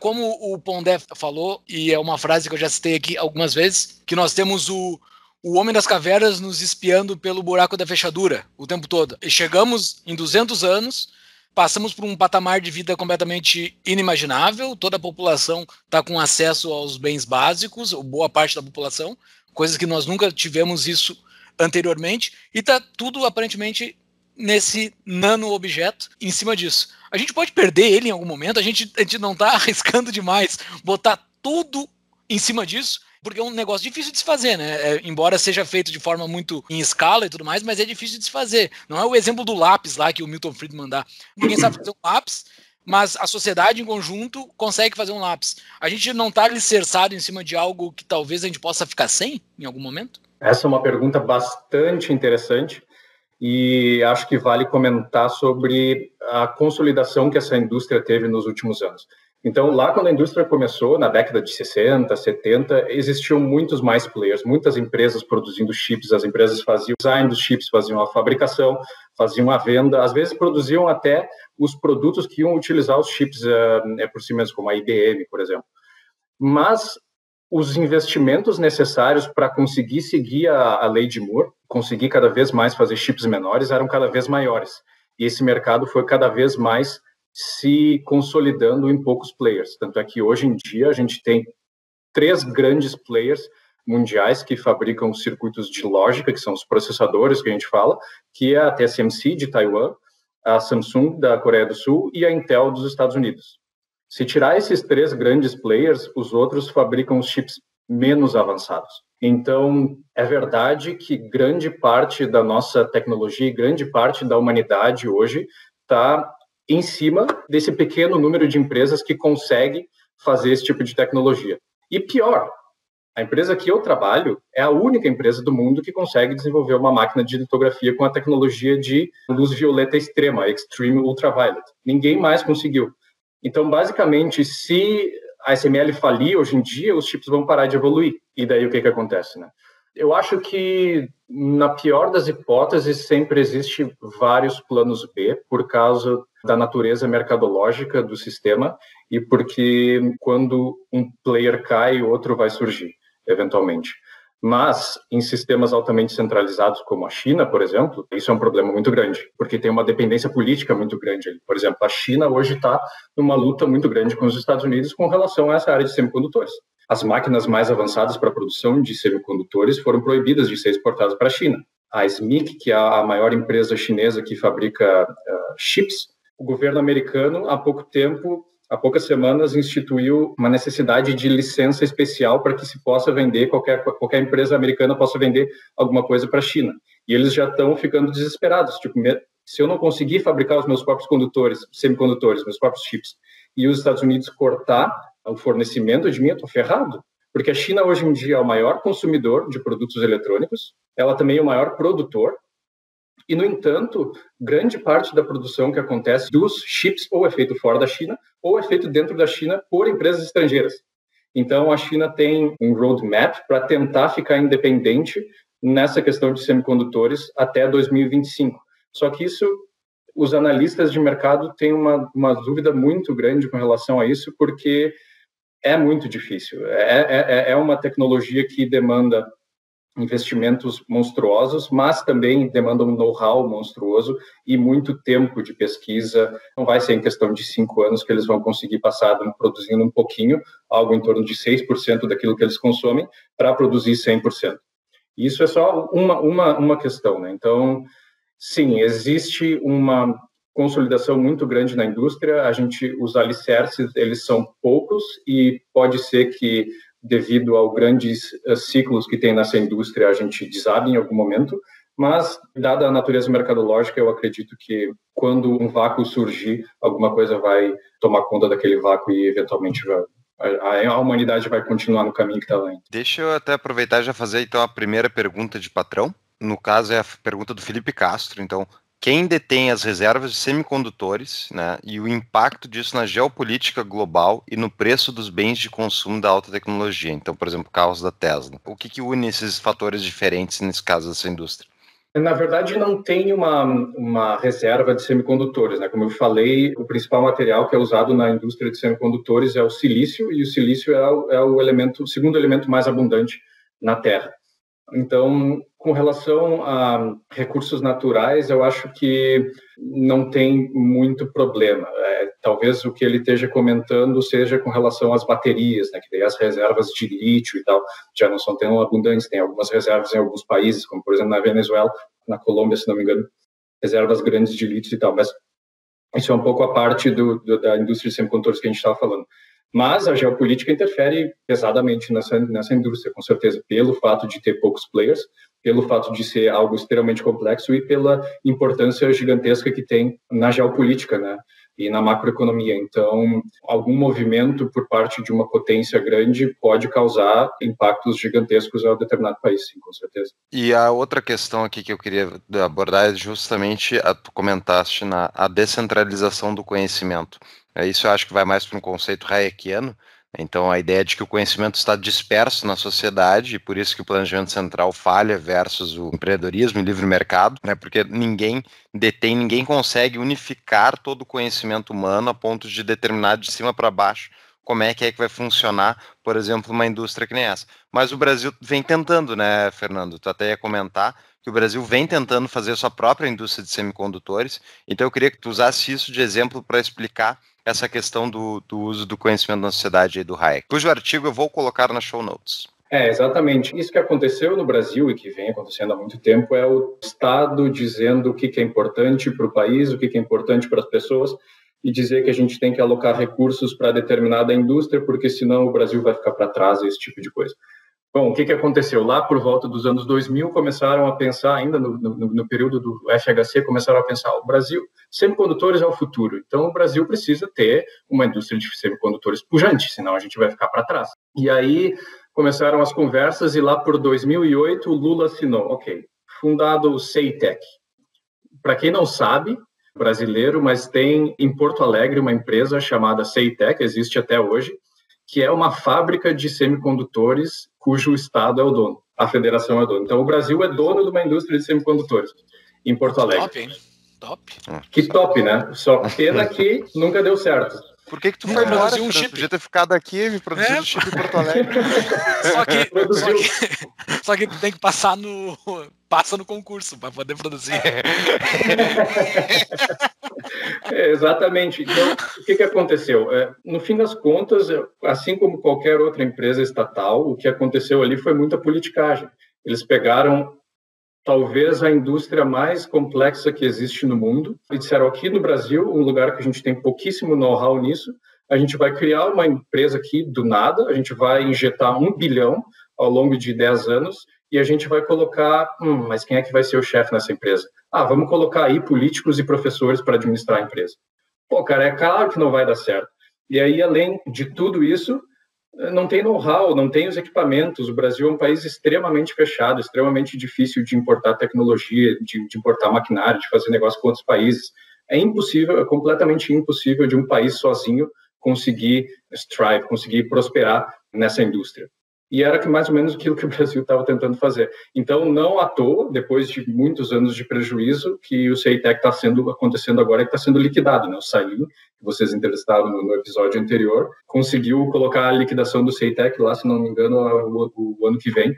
Como o Pondé falou, e é uma frase que eu já citei aqui algumas vezes, que nós temos o... o Homem das Cavernas nos espiando pelo buraco da fechadura o tempo todo. E chegamos em duzentos anos, passamos por um patamar de vida completamente inimaginável, toda a população está com acesso aos bens básicos, ou boa parte da população, coisas que nós nunca tivemos isso anteriormente, e está tudo aparentemente nesse nano objeto em cima disso. A gente pode perder ele em algum momento, a gente, a gente não está arriscando demais botar tudo em cima disso, porque é um negócio difícil de se fazer, né? É, embora seja feito de forma muito em escala e tudo mais, mas é difícil de se fazer. Não é o exemplo do lápis lá que o Milton Friedman dá. Ninguém sabe fazer um lápis, mas a sociedade em conjunto consegue fazer um lápis. A gente não está alicerçado em cima de algo que talvez a gente possa ficar sem em algum momento? Essa é uma pergunta bastante interessante e acho que vale comentar sobre a consolidação que essa indústria teve nos últimos anos. Então, lá quando a indústria começou, na década de sessenta, setenta, existiam muitos mais players, muitas empresas produzindo chips, as empresas faziam o design dos chips, faziam a fabricação, faziam a venda, às vezes produziam até os produtos que iam utilizar os chips uh, por si mesmos, como a I B M, por exemplo. Mas os investimentos necessários para conseguir seguir a, a lei de Moore, conseguir cada vez mais fazer chips menores, eram cada vez maiores. E esse mercado foi cada vez mais se consolidando em poucos players. Tanto é que hoje em dia a gente tem três grandes players mundiais que fabricam circuitos de lógica, que são os processadores que a gente fala, que é a T S M C de Taiwan, a Samsung da Coreia do Sul e a Intel dos Estados Unidos. Se tirar esses três grandes players, os outros fabricam os chips menos avançados. Então, é verdade que grande parte da nossa tecnologia e grande parte da humanidade hoje está em cima desse pequeno número de empresas que consegue fazer esse tipo de tecnologia. E pior, a empresa que eu trabalho é a única empresa do mundo que consegue desenvolver uma máquina de litografia com a tecnologia de luz violeta extrema, Extreme Ultraviolet. Ninguém mais conseguiu. Então, basicamente, se a A S M L falir hoje em dia, os chips vão parar de evoluir. E daí o que, que acontece, né? Eu acho que, na pior das hipóteses, sempre existe vários planos B por causa da natureza mercadológica do sistema e porque quando um player cai, outro vai surgir, eventualmente. Mas, em sistemas altamente centralizados como a China, por exemplo, isso é um problema muito grande, porque tem uma dependência política muito grande. Por exemplo, a China hoje está numa luta muito grande com os Estados Unidos com relação a essa área de semicondutores. As máquinas mais avançadas para a produção de semicondutores foram proibidas de ser exportadas para a China. A S M I C, que é a maior empresa chinesa que fabrica uh, chips, o governo americano, há pouco tempo, há poucas semanas, instituiu uma necessidade de licença especial para que se possa vender, qualquer, qualquer empresa americana possa vender alguma coisa para a China. E eles já estão ficando desesperados. Tipo, se eu não conseguir fabricar os meus próprios condutores, semicondutores, meus próprios chips, e os Estados Unidos cortar o fornecimento de mim, eu estou ferrado. Porque a China, hoje em dia, é o maior consumidor de produtos eletrônicos, ela também é o maior produtor, e, no entanto, grande parte da produção que acontece dos chips ou é feito fora da China ou é feito dentro da China por empresas estrangeiras. Então, a China tem um roadmap para tentar ficar independente nessa questão de semicondutores até dois mil e vinte e cinco. Só que isso, os analistas de mercado têm uma, uma dúvida muito grande com relação a isso, porque é muito difícil. É, é, é uma tecnologia que demanda investimentos monstruosos, mas também demandam um know-how monstruoso e muito tempo de pesquisa. Não vai ser em questão de cinco anos que eles vão conseguir passar produzindo um pouquinho, algo em torno de seis por cento daquilo que eles consomem, para produzir cem por cento. Isso é só uma, uma, uma questão, né? Então, sim, existe uma consolidação muito grande na indústria. A gente, os alicerces, eles são poucos e pode ser que, devido aos grandes ciclos que tem nessa indústria, a gente desabe em algum momento, mas, dada a natureza mercadológica, eu acredito que, quando um vácuo surgir, alguma coisa vai tomar conta daquele vácuo e, eventualmente, vai, a, a humanidade vai continuar no caminho que está lá. Deixa eu até aproveitar e já fazer, então, a primeira pergunta de patrão. No caso, é a pergunta do Felipe Castro. Então, quem detém as reservas de semicondutores, né, e o impacto disso na geopolítica global e no preço dos bens de consumo da alta tecnologia? Então, por exemplo, carros da Tesla. O que, que une esses fatores diferentes nesse caso dessa indústria? Na verdade, não tem uma, uma reserva de semicondutores, né? Como eu falei, o principal material que é usado na indústria de semicondutores é o silício, e o silício é o, é o, elemento, o segundo elemento mais abundante na Terra. Então, com relação a recursos naturais, eu acho que não tem muito problema. É, talvez o que ele esteja comentando seja com relação às baterias, né, que daí as reservas de lítio e tal já não são tão abundantes. Tem algumas reservas em alguns países, como, por exemplo, na Venezuela, na Colômbia, se não me engano, reservas grandes de lítio e tal. Mas isso é um pouco a parte do, do, da indústria de semicondutores que a gente estava falando. Mas a geopolítica interfere pesadamente nessa, nessa indústria, com certeza, pelo fato de ter poucos players, pelo fato de ser algo extremamente complexo e pela importância gigantesca que tem na geopolítica, né, e na macroeconomia. Então, algum movimento por parte de uma potência grande pode causar impactos gigantescos a um determinado país, sim, com certeza. E a outra questão aqui que eu queria abordar é justamente a tu comentaste na a descentralização do conhecimento. Isso eu acho que vai mais para um conceito hayekiano. Então, a ideia de que o conhecimento está disperso na sociedade, e por isso que o planejamento central falha versus o empreendedorismo e livre mercado, né? Porque ninguém detém, ninguém consegue unificar todo o conhecimento humano a ponto de determinar de cima para baixo como é que é que vai funcionar, por exemplo, uma indústria que nem essa. Mas o Brasil vem tentando, né, Fernando? Tu até ia comentar que o Brasil vem tentando fazer a sua própria indústria de semicondutores, então eu queria que tu usasse isso de exemplo para explicar essa questão do, do uso do conhecimento na sociedade e do Hayek, cujo artigo eu vou colocar nas show notes. É, exatamente. Isso que aconteceu no Brasil e que vem acontecendo há muito tempo é o Estado dizendo o que é importante para o país, o que é importante para as pessoas e dizer que a gente tem que alocar recursos para determinada indústria, porque senão o Brasil vai ficar para trás, esse tipo de coisa. Bom, o que aconteceu? Lá por volta dos anos dois mil, começaram a pensar, ainda no, no, no período do U F R G S, começaram a pensar, o Brasil, semicondutores é o futuro, então o Brasil precisa ter uma indústria de semicondutores pujante, senão a gente vai ficar para trás. E aí começaram as conversas e lá por dois mil e oito o Lula assinou, ok, fundado o CEITEC. Para quem não sabe, brasileiro, mas tem em Porto Alegre uma empresa chamada CEITEC, existe até hoje, que é uma fábrica de semicondutores cujo Estado é o dono, a federação é o dono. Então, o Brasil é dono de uma indústria de semicondutores, em Porto Alegre. Top, hein? Top. Que top, né? Só pena que nunca deu certo. Por que que tu foi é, embora, um chip? Podia ter ficado aqui e me produzido é. chip em Porto Alegre. Só que, só, que, só que tem que passar no... Passa no concurso para poder produzir. É, exatamente. Então, o que, que aconteceu? É, no fim das contas, assim como qualquer outra empresa estatal, o que aconteceu ali foi muita politicagem. Eles pegaram talvez a indústria mais complexa que existe no mundo, e disseram, aqui no Brasil, um lugar que a gente tem pouquíssimo know-how nisso, a gente vai criar uma empresa aqui do nada, a gente vai injetar um bilhão ao longo de dez anos, e a gente vai colocar, hum, mas quem é que vai ser o chefe nessa empresa? Ah, vamos colocar aí políticos e professores para administrar a empresa. Pô, cara, é claro que não vai dar certo. E aí, além de tudo isso, não tem know-how, não tem os equipamentos. O Brasil é um país extremamente fechado, extremamente difícil de importar tecnologia, de, de importar maquinário, de fazer negócio com outros países. É impossível, é completamente impossível de um país sozinho conseguir strive, conseguir prosperar nessa indústria. E era que mais ou menos aquilo que o Brasil estava tentando fazer. Então, não à toa, depois de muitos anos de prejuízo, que o CEITEC está sendo acontecendo agora, que está sendo liquidado, né? O Salim, que vocês entrevistaram no, no episódio anterior, conseguiu colocar a liquidação do CEITEC lá, se não me engano, o, o, o ano que vem.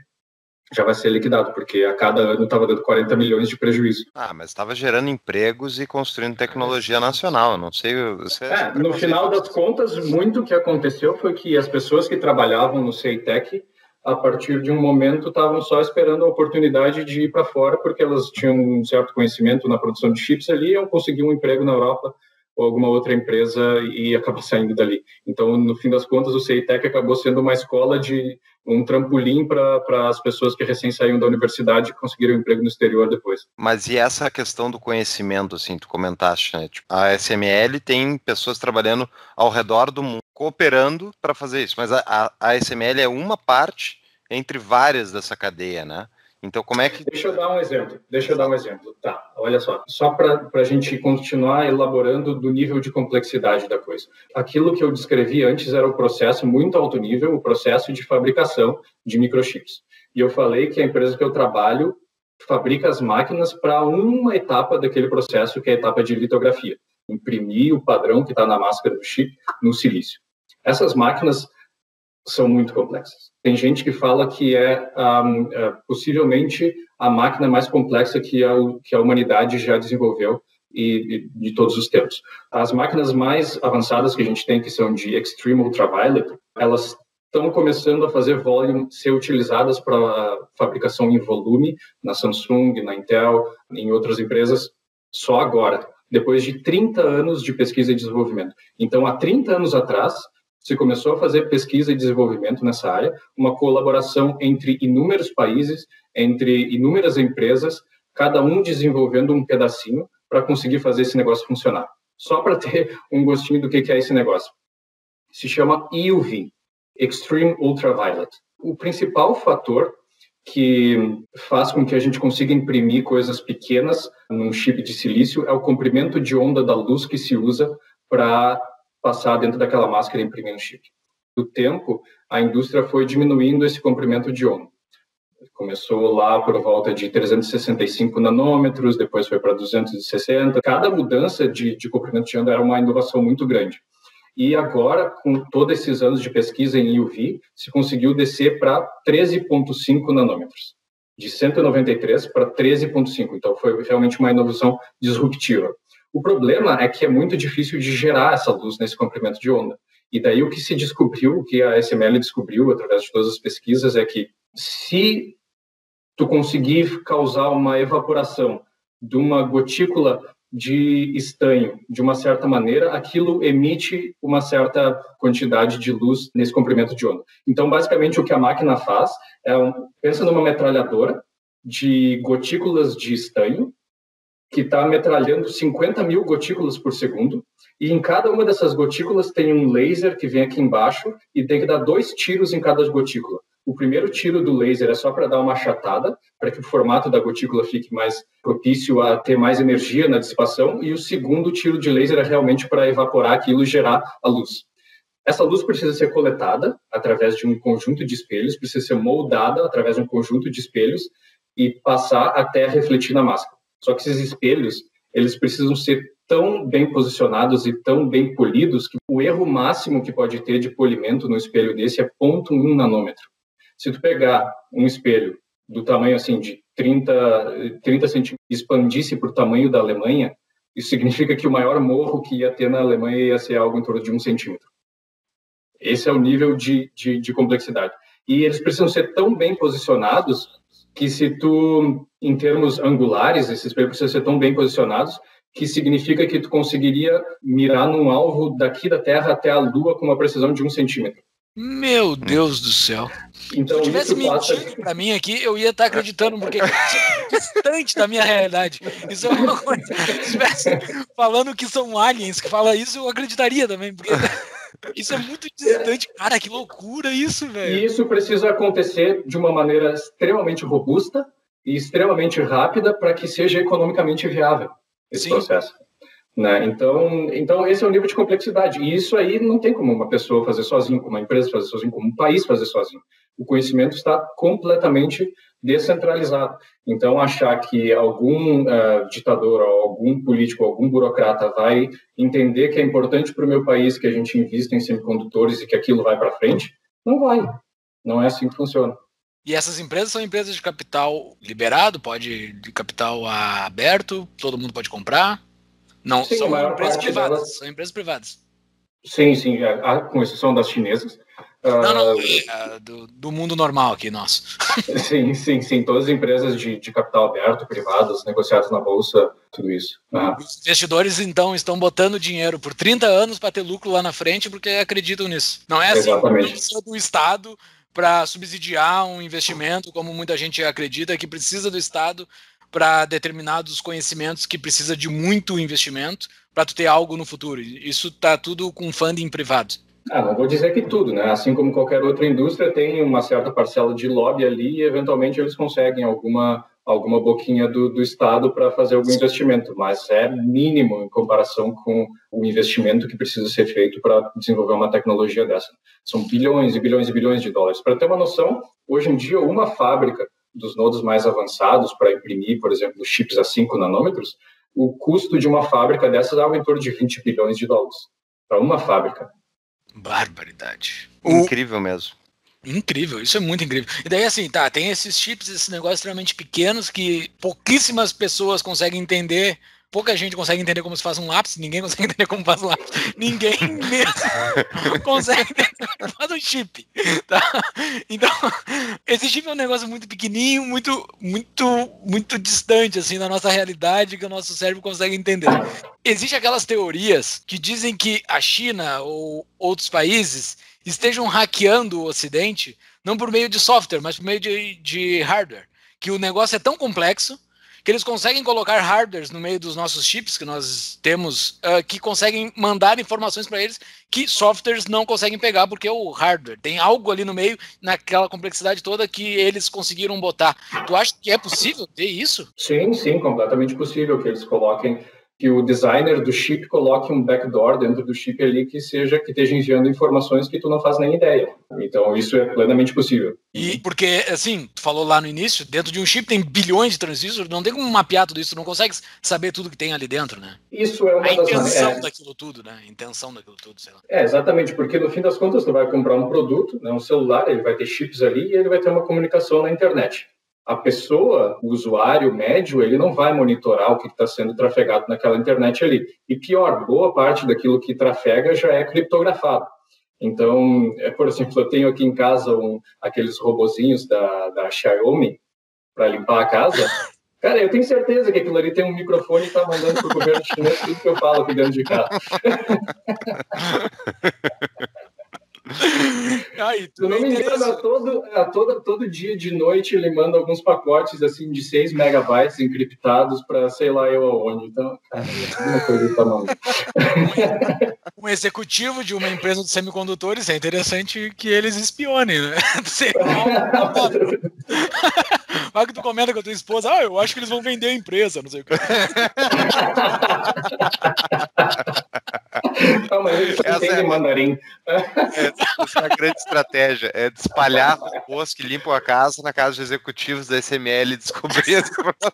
Já vai ser liquidado, porque a cada ano estava dando quarenta milhões de prejuízo. Ah, mas estava gerando empregos e construindo tecnologia nacional, não sei... Você é, no final das contas, muito o que aconteceu foi que as pessoas que trabalhavam no CEITEC, a partir de um momento, estavam só esperando a oportunidade de ir para fora, porque elas tinham um certo conhecimento na produção de chips ali, ou conseguiam um emprego na Europa ou alguma outra empresa e acabou saindo dali. Então, no fim das contas, o CEITEC acabou sendo uma escola de um trampolim para as pessoas que recém saíram da universidade e conseguiram um emprego no exterior depois. Mas e essa questão do conhecimento, assim, tu comentaste, né? Tipo, a A S M L tem pessoas trabalhando ao redor do mundo, cooperando para fazer isso, mas a, a ASML é uma parte entre várias dessa cadeia, né? Então, como é que... Deixa eu dar um exemplo, deixa eu dar um exemplo, tá, olha só, só para a gente continuar elaborando do nível de complexidade da coisa. Aquilo que eu descrevi antes era o processo muito alto nível, o processo de fabricação de microchips. E eu falei que a empresa que eu trabalho fabrica as máquinas para uma etapa daquele processo, que é a etapa de litografia, imprimir o padrão que está na máscara do chip no silício. Essas máquinas são muito complexas. Tem gente que fala que é um, possivelmente a máquina mais complexa que a, que a humanidade já desenvolveu e, e de todos os tempos. As máquinas mais avançadas que a gente tem, que são de Extreme Ultraviolet, elas estão começando a fazer volume, ser utilizadas para fabricação em volume, na Samsung, na Intel, em outras empresas, só agora, depois de trinta anos de pesquisa e desenvolvimento. Então, há trinta anos atrás, se começou a fazer pesquisa e desenvolvimento nessa área, uma colaboração entre inúmeros países, entre inúmeras empresas, cada um desenvolvendo um pedacinho para conseguir fazer esse negócio funcionar. Só para ter um gostinho do que é esse negócio. Se chama E U V, Extreme Ultraviolet. O principal fator que faz com que a gente consiga imprimir coisas pequenas num chip de silício é o comprimento de onda da luz que se usa para passar dentro daquela máscara e imprimir um chip. No tempo, a indústria foi diminuindo esse comprimento de onda. Começou lá por volta de trezentos e sessenta e cinco nanômetros, depois foi para duzentos e sessenta. Cada mudança de, de comprimento de onda era uma inovação muito grande. E agora, com todos esses anos de pesquisa em E U V, se conseguiu descer para treze vírgula cinco nanômetros. De cento e noventa e três para treze vírgula cinco. Então, foi realmente uma inovação disruptiva. O problema é que é muito difícil de gerar essa luz nesse comprimento de onda. E daí o que se descobriu, o que a A S M L descobriu através de todas as pesquisas, é que se tu conseguir causar uma evaporação de uma gotícula de estanho de uma certa maneira, aquilo emite uma certa quantidade de luz nesse comprimento de onda. Então, basicamente, o que a máquina faz é, um, pensa numa metralhadora de gotículas de estanho que está metralhando cinquenta mil gotículas por segundo, e em cada uma dessas gotículas tem um laser que vem aqui embaixo e tem que dar dois tiros em cada gotícula. O primeiro tiro do laser é só para dar uma achatada, para que o formato da gotícula fique mais propício a ter mais energia na dissipação, e o segundo tiro de laser é realmente para evaporar aquilo e gerar a luz. Essa luz precisa ser coletada através de um conjunto de espelhos, precisa ser moldada através de um conjunto de espelhos e passar até refletir na máscara. Só que esses espelhos, eles precisam ser tão bem posicionados e tão bem polidos que o erro máximo que pode ter de polimento no espelho desse é zero vírgula um nanômetro. Se tu pegar um espelho do tamanho assim de trinta, trinta centímetros e expandisse para o tamanho da Alemanha, isso significa que o maior morro que ia ter na Alemanha ia ser algo em torno de um centímetro. Esse é o nível de, de, de complexidade. E eles precisam ser tão bem posicionados que se tu, em termos angulares, esses espelhos precisam ser tão bem posicionados que significa que tu conseguiria mirar num alvo daqui da Terra até a Lua com uma precisão de um centímetro. Meu Deus do céu. Então, se eu tivesse mentindo passa... pra mim aqui, eu ia estar acreditando, porque é distante da minha realidade. Isso é uma coisa. Se eu estivesse falando que são aliens que falam isso, eu acreditaria também, porque isso é muito distante. Cara, que loucura isso, velho. E isso precisa acontecer de uma maneira extremamente robusta e extremamente rápida para que seja economicamente viável esse Sim. processo. Né? Então, então, esse é o nível de complexidade. E isso aí não tem como uma pessoa fazer sozinho, como uma empresa fazer sozinho, como um país fazer sozinho. O conhecimento está completamente descentralizado. Então, achar que algum uh, ditador, algum político, algum burocrata vai entender que é importante para o meu país que a gente invista em semicondutores e que aquilo vai para frente, não vai. Não é assim que funciona. E essas empresas são empresas de capital liberado, pode de capital aberto, todo mundo pode comprar? Não, sim, são empresas privadas. Delas... São empresas privadas. Sim, sim, a, com exceção das chinesas. Não, não, uh, do, do mundo normal aqui, nosso. Sim, sim, sim. Todas as empresas de, de capital aberto, privadas, negociadas na bolsa, tudo isso. Uhum. Os investidores, então, estão botando dinheiro por trinta anos para ter lucro lá na frente porque acreditam nisso. Não é assim, não precisa do Estado para subsidiar um investimento, como muita gente acredita, que precisa do Estado para determinados conhecimentos que precisa de muito investimento para tu ter algo no futuro. Isso está tudo com funding privado. Ah, não vou dizer que tudo, né? Assim como qualquer outra indústria, tem uma certa parcela de lobby ali e eventualmente eles conseguem alguma, alguma boquinha do, do Estado para fazer algum Sim. investimento, mas é mínimo em comparação com o investimento que precisa ser feito para desenvolver uma tecnologia dessa. São bilhões e bilhões e bilhões de dólares. Para ter uma noção, hoje em dia, uma fábrica dos nodos mais avançados para imprimir, por exemplo, chips a cinco nanômetros, o custo de uma fábrica dessas é algo em torno de vinte bilhões de dólares. Para uma fábrica. Barbaridade. Incrível mesmo. Incrível, isso é muito incrível. E daí assim, tá, tem esses chips, esses negócios extremamente pequenos que pouquíssimas pessoas conseguem entender, pouca gente consegue entender como se faz um lápis, ninguém consegue entender como faz um lápis, ninguém mesmo consegue entender como faz um chip, tá? Então, esse chip é um negócio muito pequenininho, muito, muito, muito distante, assim, da nossa realidade que o nosso cérebro consegue entender. Existem aquelas teorias que dizem que a China ou outros países estejam hackeando o Ocidente, não por meio de software, mas por meio de, de hardware, que o negócio é tão complexo que eles conseguem colocar hardwares no meio dos nossos chips que nós temos, uh, que conseguem mandar informações para eles que softwares não conseguem pegar, porque o hardware tem algo ali no meio, naquela complexidade toda que eles conseguiram botar. Tu acha que é possível ter isso? Sim, sim, completamente possível que eles coloquem, que o designer do chip coloque um backdoor dentro do chip ali que seja, que esteja enviando informações que tu não faz nem ideia. Então isso é plenamente possível. E porque, assim, tu falou lá no início, dentro de um chip tem bilhões de transistores, não tem como mapear tudo isso, tu não consegue saber tudo que tem ali dentro, né? Isso é uma A das intenção é... daquilo tudo, né? A intenção daquilo tudo, sei lá. É, exatamente, porque no fim das contas tu vai comprar um produto, né, um celular, ele vai ter chips ali e ele vai ter uma comunicação na internet. A pessoa, o usuário médio, ele não vai monitorar o que está sendo trafegado naquela internet ali. E pior, boa parte daquilo que trafega já é criptografado. Então, é, por exemplo, eu tenho aqui em casa um, aqueles robozinhos da, da Xiaomi para limpar a casa. Cara, eu tenho certeza que aquilo ali tem um microfone e tá mandando pro governo chinês tudo que eu falo aqui dentro de casa. Aí, tu não me engano, a todo, a todo, todo dia de noite ele manda alguns pacotes assim de seis megabytes encriptados para sei lá eu aonde. Então, cara, uma coisa tá mal. Um executivo de uma empresa de semicondutores, é interessante que eles espionem, né? Vai que tu comenta com a tua esposa, ah, eu acho que eles vão vender a empresa, não sei o que. Não, mas eles não entendem mandarim. Essa é uma grande estratégia, é de espalhar robôs que limpam a casa na casa de executivos da A S M L e descobrir essa informação.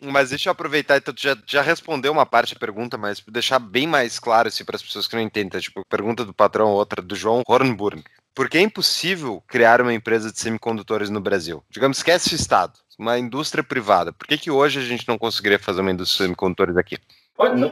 Mas deixa eu aproveitar, então tu já, já respondeu uma parte da pergunta, mas deixar bem mais claro assim, para as pessoas que não entendem, tá? Tipo, pergunta do patrão, outra do João Hornburg. Por que é impossível criar uma empresa de semicondutores no Brasil? Digamos, esquece o Estado, uma indústria privada. Por que que hoje a gente não conseguiria fazer uma indústria de semicondutores aqui?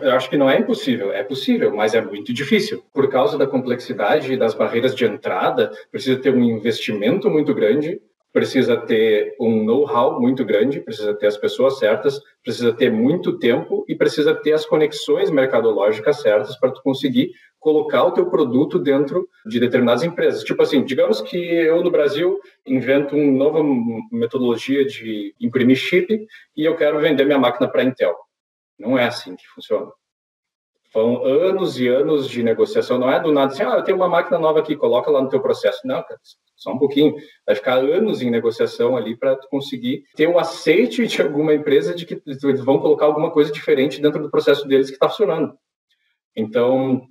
Eu acho que não é impossível, é possível, mas é muito difícil. Por causa da complexidade e das barreiras de entrada, precisa ter um investimento muito grande, precisa ter um know-how muito grande, precisa ter as pessoas certas, precisa ter muito tempo e precisa ter as conexões mercadológicas certas para tu conseguir colocar o teu produto dentro de determinadas empresas. Tipo assim, digamos que eu no Brasil invento uma nova metodologia de imprimir chip e eu quero vender minha máquina para a Intel. Não é assim que funciona. São anos e anos de negociação. Não é do nada assim, ah, eu tenho uma máquina nova aqui, coloca lá no teu processo. Não, cara, só um pouquinho. Vai ficar anos em negociação ali para tu conseguir ter um aceite de alguma empresa de que eles vão colocar alguma coisa diferente dentro do processo deles que está funcionando. Então,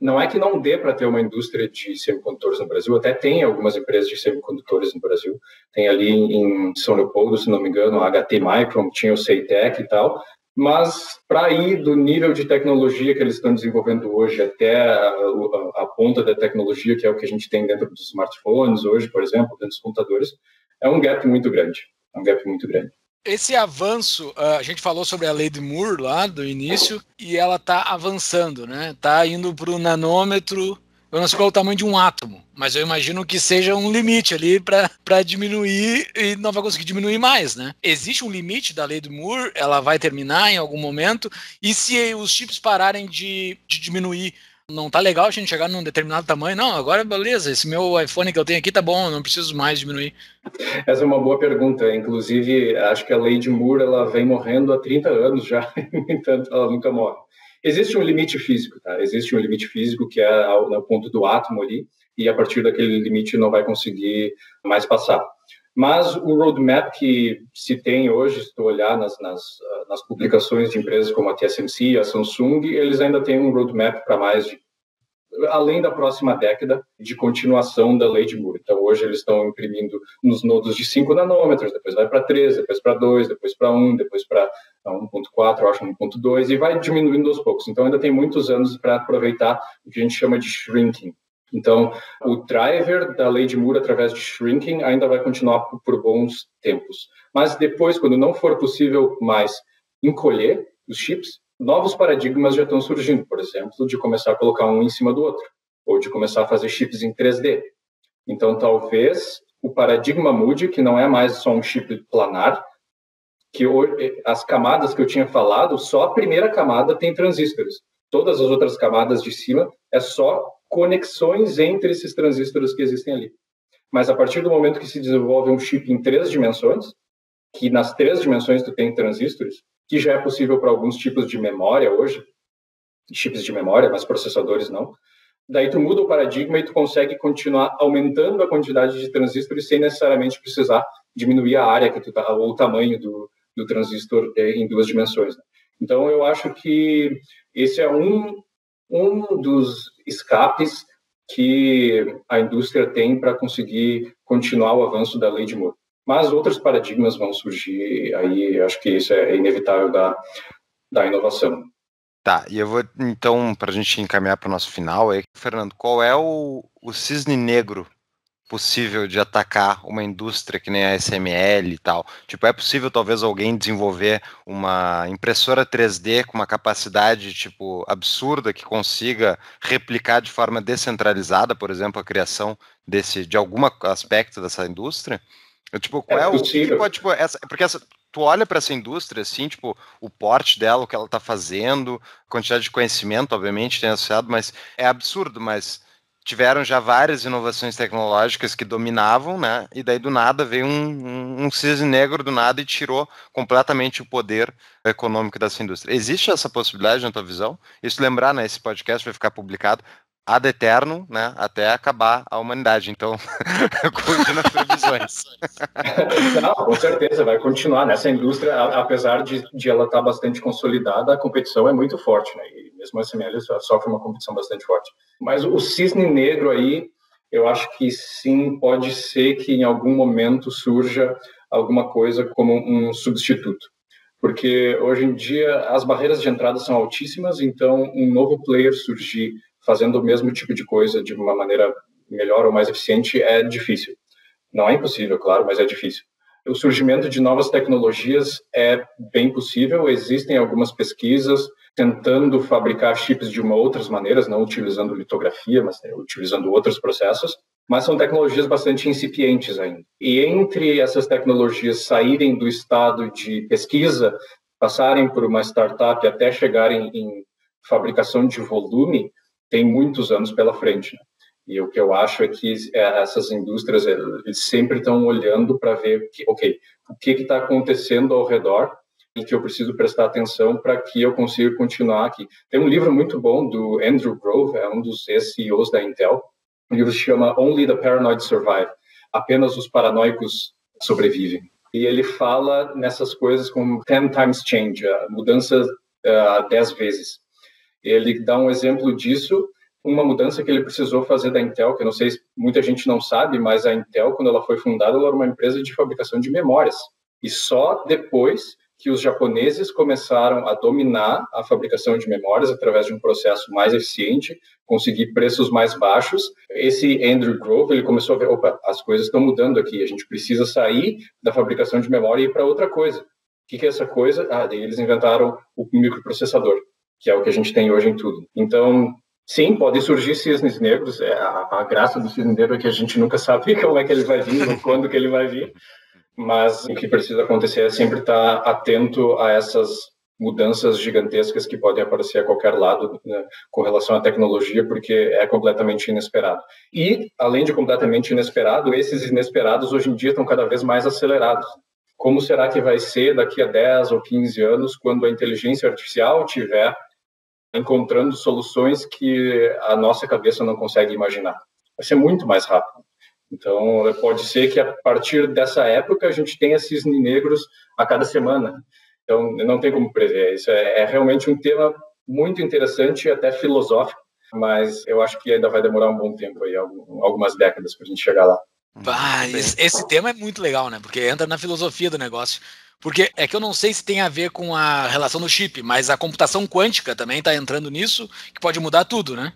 não é que não dê para ter uma indústria de semicondutores no Brasil. Até tem algumas empresas de semicondutores no Brasil. Tem ali em São Leopoldo, se não me engano, a H T Micron, tinha o CEITEC e tal. Mas para ir do nível de tecnologia que eles estão desenvolvendo hoje até a, a, a ponta da tecnologia, que é o que a gente tem dentro dos smartphones hoje, por exemplo, dentro dos computadores, é um gap muito grande. É um gap muito grande. Esse avanço, a gente falou sobre a lei de Moore lá do início, e ela está avançando, né? Está indo para o nanômetro. Eu não sei qual é o tamanho de um átomo, mas eu imagino que seja um limite ali para diminuir e não vai conseguir diminuir mais, né? Existe um limite da lei do Moore, ela vai terminar em algum momento, e se os chips pararem de, de diminuir, não tá legal a gente chegar num determinado tamanho? Não, agora beleza, esse meu iPhone que eu tenho aqui tá bom, não preciso mais diminuir. Essa é uma boa pergunta, inclusive acho que a lei de Moore ela vem morrendo há trinta anos já, no entanto ela nunca morre. Existe um limite físico, tá? Existe um limite físico que é o ponto do átomo ali, e a partir daquele limite não vai conseguir mais passar. Mas o roadmap que se tem hoje, se tu olhar nas, nas, nas publicações de empresas como a T S M C, a Samsung, eles ainda têm um roadmap para mais de, além da próxima década, de continuação da lei de Moore. Então, hoje eles estão imprimindo nos nodos de cinco nanômetros, depois vai para três, depois para dois, depois para um, depois para um ponto quatro, eu acho um ponto dois, e vai diminuindo aos poucos. Então, ainda tem muitos anos para aproveitar o que a gente chama de shrinking. Então, o driver da lei de Moore através de shrinking ainda vai continuar por, por bons tempos. Mas depois, quando não for possível mais encolher os chips, novos paradigmas já estão surgindo, por exemplo, de começar a colocar um em cima do outro, ou de começar a fazer chips em três D. Então, talvez o paradigma mude, que não é mais só um chip planar, que as camadas que eu tinha falado, só a primeira camada tem transistores. Todas as outras camadas de cima é só conexões entre esses transistores que existem ali. Mas a partir do momento que se desenvolve um chip em três dimensões, que nas três dimensões tu tem transistores, que já é possível para alguns tipos de memória hoje, chips de memória, mas processadores não, daí tu muda o paradigma e tu consegue continuar aumentando a quantidade de transistores sem necessariamente precisar diminuir a área que tu tá, ou o tamanho do, do transistor em duas dimensões. Né? Então, eu acho que esse é um, um dos escapes que a indústria tem para conseguir continuar o avanço da lei de Moore. Mas outros paradigmas vão surgir, aí acho que isso é inevitável da, da inovação. Tá, e eu vou, então, para a gente encaminhar para o nosso final, aí, Fernando, qual é o, o cisne negro possível de atacar uma indústria que nem a A S M L e tal. Tipo, é possível talvez alguém desenvolver uma impressora três D com uma capacidade, tipo, absurda que consiga replicar de forma descentralizada, por exemplo, a criação desse, de algum aspecto dessa indústria? Eu, tipo, qual é, é o tipo, tipo, essa, porque essa, tu olha para essa indústria, assim, tipo, o porte dela, o que ela tá fazendo, a quantidade de conhecimento, obviamente, tem associado, mas é absurdo, mas tiveram já várias inovações tecnológicas que dominavam, né? E daí do nada veio um, um, um cisne negro do nada e tirou completamente o poder econômico dessa indústria. Existe essa possibilidade na tua visão? Isso lembrar, né? Esse podcast vai ficar publicado ad eterno, né? Até acabar a humanidade. Então, continua as previsões. Não, com certeza, vai continuar. Nessa indústria, apesar de, de ela estar bastante consolidada, a competição é muito forte, né? E mesmo a S M L sofre uma competição bastante forte. Mas o cisne negro aí, eu acho que sim, pode ser que em algum momento surja alguma coisa como um substituto. Porque hoje em dia as barreiras de entrada são altíssimas, então um novo player surgir fazendo o mesmo tipo de coisa de uma maneira melhor ou mais eficiente é difícil. Não é impossível, claro, mas é difícil. O surgimento de novas tecnologias é bem possível, existem algumas pesquisas tentando fabricar chips de uma outras maneiras, não utilizando litografia, mas né, utilizando outros processos, mas são tecnologias bastante incipientes ainda. E entre essas tecnologias saírem do estado de pesquisa, passarem por uma startup até chegarem em fabricação de volume, tem muitos anos pela frente, né? E o que eu acho é que essas indústrias sempre estão olhando para ver que, ok, o que está acontecendo ao redor e que eu preciso prestar atenção para que eu consiga continuar aqui. Tem um livro muito bom do Andrew Grove, é um dos C E Os da Intel. O livro se chama Only the Paranoid Survive. Apenas os paranoicos sobrevivem. E ele fala nessas coisas como ten times change, a mudança uh, dez vezes. Ele dá um exemplo disso, uma mudança que ele precisou fazer da Intel, que eu não sei, muita gente não sabe, mas a Intel, quando ela foi fundada, ela era uma empresa de fabricação de memórias. E só depois que os japoneses começaram a dominar a fabricação de memórias através de um processo mais eficiente, conseguir preços mais baixos, esse Andrew Grove, ele começou a ver, opa, as coisas estão mudando aqui, a gente precisa sair da fabricação de memória e ir para outra coisa. O que, que é essa coisa? Ah, daí eles inventaram o microprocessador, que é o que a gente tem hoje em tudo. Então, sim, podem surgir cisnes negros. A, a graça do cisne negro é que a gente nunca sabe como é que ele vai vir, quando que ele vai vir. Mas o que precisa acontecer é sempre estar atento a essas mudanças gigantescas que podem aparecer a qualquer lado, né, com relação à tecnologia, porque é completamente inesperado. E, além de completamente inesperado, esses inesperados hoje em dia estão cada vez mais acelerados. Como será que vai ser daqui a dez ou quinze anos, quando a inteligência artificial tiver encontrando soluções que a nossa cabeça não consegue imaginar? Vai ser muito mais rápido. Então, pode ser que a partir dessa época a gente tenha cisne negros a cada semana. Então, não tem como prever. Isso é, é realmente um tema muito interessante e até filosófico, mas eu acho que ainda vai demorar um bom tempo, aí, algumas décadas para a gente chegar lá. Bah, esse, esse tema é muito legal, né? Porque entra na filosofia do negócio. Porque é que eu não sei se tem a ver com a relação do chip, mas a computação quântica também está entrando nisso, que pode mudar tudo, né?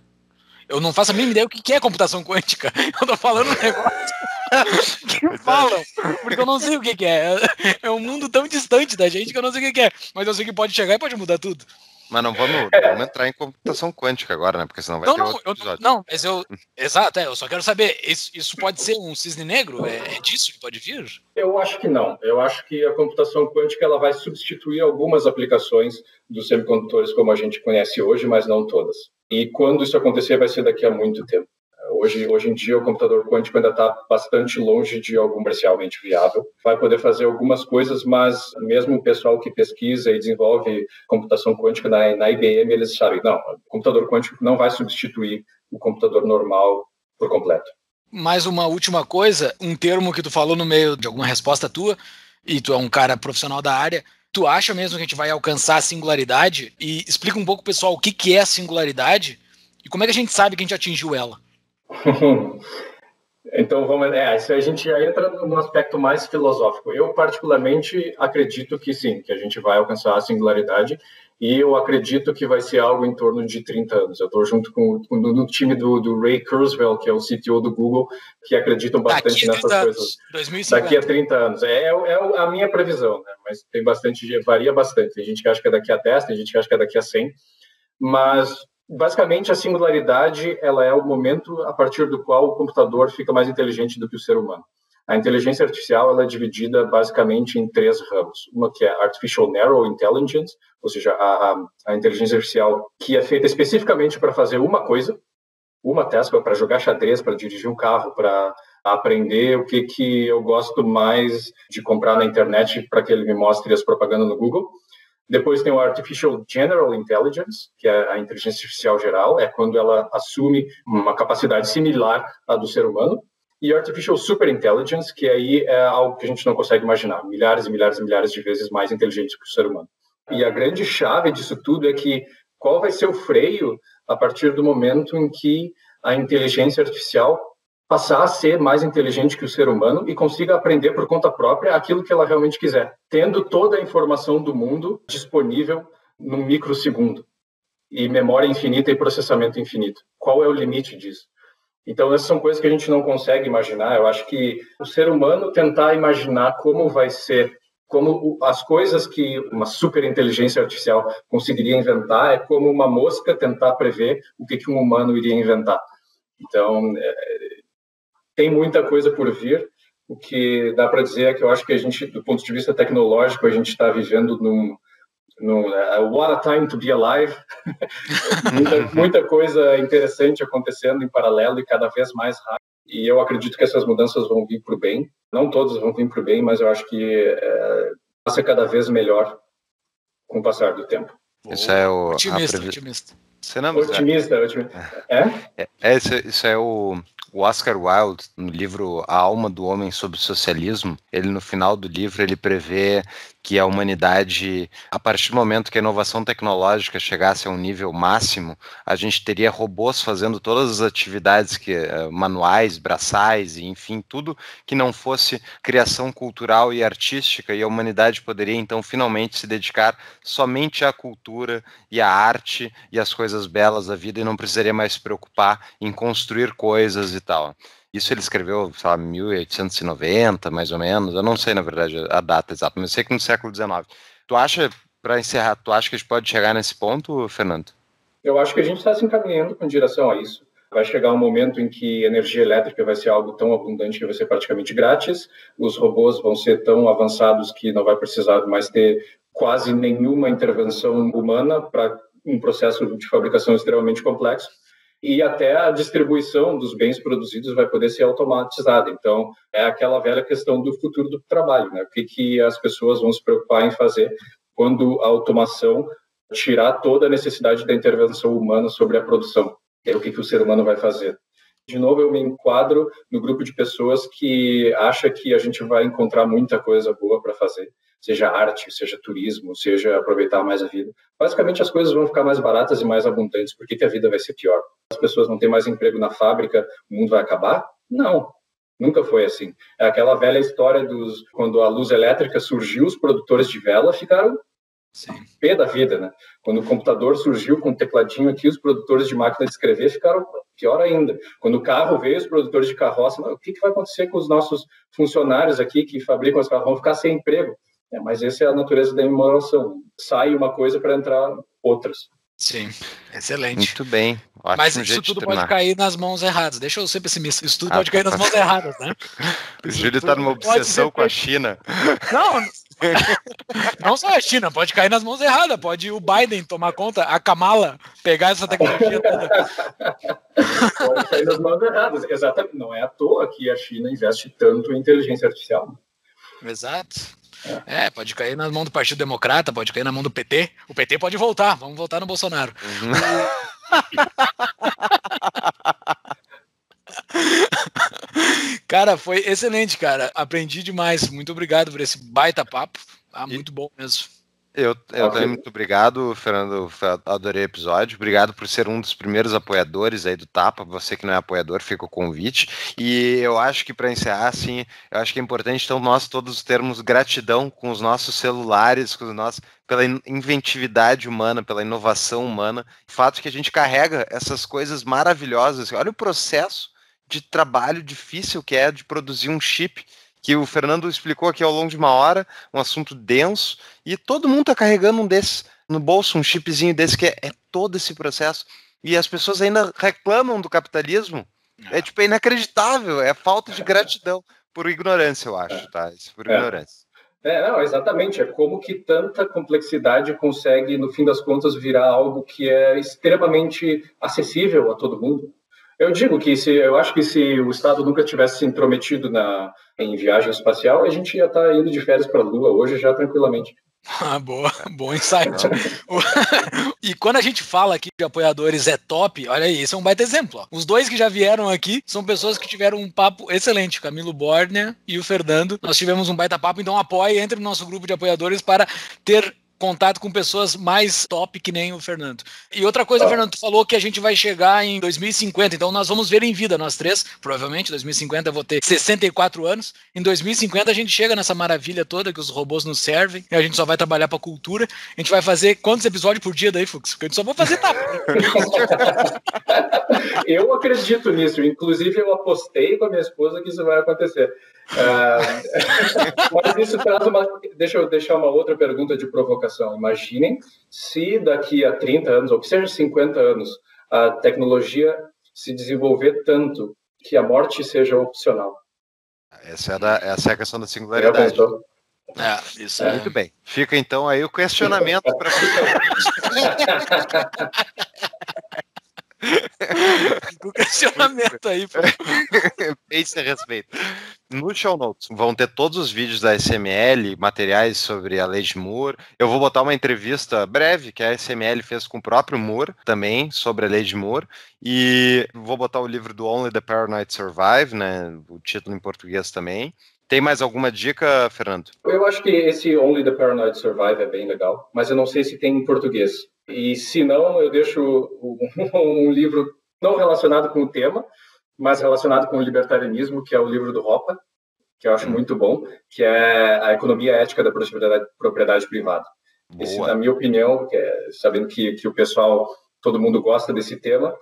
Eu não faço a mínima ideia o que é computação quântica. Eu tô falando um negócio que falam, porque eu não sei o que é. É um mundo tão distante da gente que eu não sei o que é. Mas eu sei que pode chegar e pode mudar tudo. Mas não vamos, é. vamos entrar em computação quântica agora, né? Porque senão vai não, ter não, outro episódio. Eu, não, mas eu... Exato, é, eu só quero saber, isso, isso pode ser um cisne negro? É, é disso que pode vir? Eu acho que não. Eu acho que a computação quântica ela vai substituir algumas aplicações dos semicondutores como a gente conhece hoje, mas não todas. E quando isso acontecer vai ser daqui a muito tempo. Hoje, hoje em dia o computador quântico ainda está bastante longe de algo comercialmente viável. Vai poder fazer algumas coisas, mas mesmo o pessoal que pesquisa e desenvolve computação quântica na, na I B M, eles sabem, não, o computador quântico não vai substituir o computador normal por completo. Mais uma última coisa, um termo que tu falou no meio de alguma resposta tua, e tu é um cara profissional da área, tu acha mesmo que a gente vai alcançar a singularidade? E explica um pouco, pessoal, o que, que é a singularidade e como é que a gente sabe que a gente atingiu ela? Então vamos, é, isso a gente já entra no aspecto mais filosófico. Eu particularmente acredito que sim, que a gente vai alcançar a singularidade e eu acredito que vai ser algo em torno de trinta anos. Eu estou junto com, com no time do, do Ray Kurzweil, que é o C T O do Google, que acreditam bastante nessas coisas. dois mil e cinquenta. Daqui a trinta anos. É, é a minha previsão, né? Mas tem bastante, varia bastante. Tem gente que acha que é daqui a dez, tem gente que acha que é daqui a cem. Mas, basicamente, a singularidade ela é o momento a partir do qual o computador fica mais inteligente do que o ser humano. A inteligência artificial ela é dividida basicamente em três ramos. Uma que é Artificial Narrow Intelligence, ou seja, a, a, a inteligência artificial que é feita especificamente para fazer uma coisa, uma tarefa, para jogar xadrez, para dirigir um carro, para aprender o que, que eu gosto mais de comprar na internet para que ele me mostre as propagandas no Google. Depois tem o Artificial General Intelligence, que é a inteligência artificial geral, é quando ela assume uma capacidade similar à do ser humano. E Artificial Superintelligence, que aí é algo que a gente não consegue imaginar, milhares e milhares e milhares de vezes mais inteligente que o ser humano. E a grande chave disso tudo é que qual vai ser o freio a partir do momento em que a inteligência artificial passar a ser mais inteligente que o ser humano e consiga aprender por conta própria aquilo que ela realmente quiser, tendo toda a informação do mundo disponível num microsegundo, e memória infinita e processamento infinito. Qual é o limite disso? Então, essas são coisas que a gente não consegue imaginar. Eu acho que o ser humano tentar imaginar como vai ser, como as coisas que uma superinteligência artificial conseguiria inventar, é como uma mosca tentar prever o que, que um humano iria inventar. Então, é, tem muita coisa por vir. O que dá para dizer é que eu acho que a gente, do ponto de vista tecnológico, a gente está vivendo num... No, uh, what a time to be alive. muita, muita coisa interessante acontecendo em paralelo e cada vez mais rápido. E eu acredito que essas mudanças vão vir para o bem. Não todas vão vir para o bem, mas eu acho que é, vai ser cada vez melhor com o passar do tempo. Isso é o... Otimista, previ... otimista. Você não... Otimista, é. otimista. É? É, isso, isso é o... O Oscar Wilde, no livro A Alma do Homem sobre o Socialismo, ele no final do livro ele prevê que a humanidade, a partir do momento que a inovação tecnológica chegasse a um nível máximo, a gente teria robôs fazendo todas as atividades que, manuais, braçais, e enfim, tudo que não fosse criação cultural e artística, e a humanidade poderia então finalmente se dedicar somente à cultura e à arte e às coisas belas da vida, e não precisaria mais se preocupar em construir coisas e tal. Isso ele escreveu, sei lá, mil oitocentos e noventa, mais ou menos. Eu não sei, na verdade, a data exata, mas eu sei que no século dezenove. Tu acha, para encerrar, tu acha que a gente pode chegar nesse ponto, Fernando? Eu acho que a gente está se encaminhando com direção a isso. Vai chegar um momento em que energia elétrica vai ser algo tão abundante que vai ser praticamente grátis, os robôs vão ser tão avançados que não vai precisar mais ter quase nenhuma intervenção humana para um processo de fabricação extremamente complexo. E até a distribuição dos bens produzidos vai poder ser automatizada. Então, é aquela velha questão do futuro do trabalho, né? O que, que as pessoas vão se preocupar em fazer quando a automação tirar toda a necessidade da intervenção humana sobre a produção? É o que, que o ser humano vai fazer. De novo, eu me enquadro no grupo de pessoas que acha que a gente vai encontrar muita coisa boa para fazer, seja arte, seja turismo, seja aproveitar mais a vida. Basicamente, as coisas vão ficar mais baratas e mais abundantes. Por que, que a vida vai ser pior? As pessoas não têm mais emprego na fábrica, o mundo vai acabar? Não, nunca foi assim. É aquela velha história dos... Quando a luz elétrica surgiu, os produtores de vela ficaram... Sim. Pé da vida, né? Quando o computador surgiu com o tecladinho aqui, os produtores de máquina de escrever ficaram pior ainda. Quando o carro veio, os produtores de carroça, o que, que vai acontecer com os nossos funcionários aqui que fabricam os carros? Vão ficar sem emprego. É, mas essa é a natureza da inovação. Sai uma coisa para entrar outras. Sim, excelente. Muito bem. Ótimo. Mas isso tudo pode cair nas mãos erradas. Deixa eu ser pessimista. Isso tudo ah, pode cair nas mãos erradas, né? O Júlio está numa obsessão com a China. Não, não só a China. Pode cair nas mãos erradas. Pode o Biden tomar conta, a Kamala pegar essa tecnologia toda. Pode cair nas mãos erradas. Exatamente. Não é à toa que a China investe tanto em inteligência artificial. Exato. É. é, pode cair na mão do Partido Democrata, pode cair na mão do P T. O P T pode voltar, vamos voltar no Bolsonaro. Uhum. Cara, foi excelente, cara. Aprendi demais. Muito obrigado por esse baita papo. Ah, muito bom mesmo. Eu, eu okay. também, muito obrigado, Fernando, adorei o episódio, obrigado por ser um dos primeiros apoiadores aí do Tapa, você que não é apoiador, fica o convite, e eu acho que para encerrar, assim, eu acho que é importante, então, nós todos termos gratidão com os nossos celulares, com os nossos, pela inventividade humana, pela inovação humana, o fato que a gente carrega essas coisas maravilhosas, olha o processo de trabalho difícil que é de produzir um chip, que o Fernando explicou aqui ao longo de uma hora, um assunto denso, e todo mundo está carregando um desses no bolso, um chipzinho desse, que é, é todo esse processo, e as pessoas ainda reclamam do capitalismo, é tipo, é inacreditável, é falta de gratidão por ignorância, eu acho, tá? Isso, por ignorância. É, não, exatamente, é como que tanta complexidade consegue, no fim das contas, virar algo que é extremamente acessível a todo mundo. Eu digo que se, eu acho que se o Estado nunca tivesse se intrometido na, em viagem espacial, a gente ia estar indo de férias para a Lua hoje já tranquilamente. Ah, boa, bom insight. E quando a gente fala aqui de apoiadores é top, olha aí, isso é um baita exemplo. Ó. Os dois que já vieram aqui são pessoas que tiveram um papo excelente, o Camilo Borne e o Fernando. Nós tivemos um baita papo, então apoie, entre no nosso grupo de apoiadores para ter contato com pessoas mais top que nem o Fernando. E outra coisa, ah. Fernando, tu falou que a gente vai chegar em dois mil e cinquenta, então nós vamos ver em vida, nós três, provavelmente, dois mil e cinquenta eu vou ter sessenta e quatro anos, em dois mil e cinquenta a gente chega nessa maravilha toda que os robôs nos servem, e a gente só vai trabalhar pra cultura, a gente vai fazer quantos episódios por dia daí, Fux? Porque a gente só vai fazer tapa. Eu acredito nisso, inclusive eu apostei com a minha esposa que isso vai acontecer. Uh, mas isso traz uma... Deixa eu deixar uma outra pergunta de provocação. Imaginem se daqui a trinta anos, ou que seja cinquenta anos, a tecnologia se desenvolver tanto que a morte seja opcional. Essa é, da, essa é a questão da singularidade. É, isso é. Muito bem. Fica então aí o questionamento para o questionamento aí, pô. Pense a respeito. No show notes vão ter todos os vídeos da A S M L, materiais sobre a lei de Moore. Eu vou botar uma entrevista breve que a A S M L fez com o próprio Moore também, sobre a lei de Moore. E vou botar o livro do Only the Paranoid Survive, né? O título em português também. Tem mais alguma dica, Fernando? Eu acho que esse Only the Paranoid Survive é bem legal, mas eu não sei se tem em português. E se não, eu deixo um livro não relacionado com o tema, mas relacionado com o libertarianismo, que é o livro do Hoppe, que eu acho muito bom, que é A Economia Ética da Propriedade, Propriedade Privada. Boa. Esse, na minha opinião, que é, sabendo que, que o pessoal, todo mundo gosta desse tema,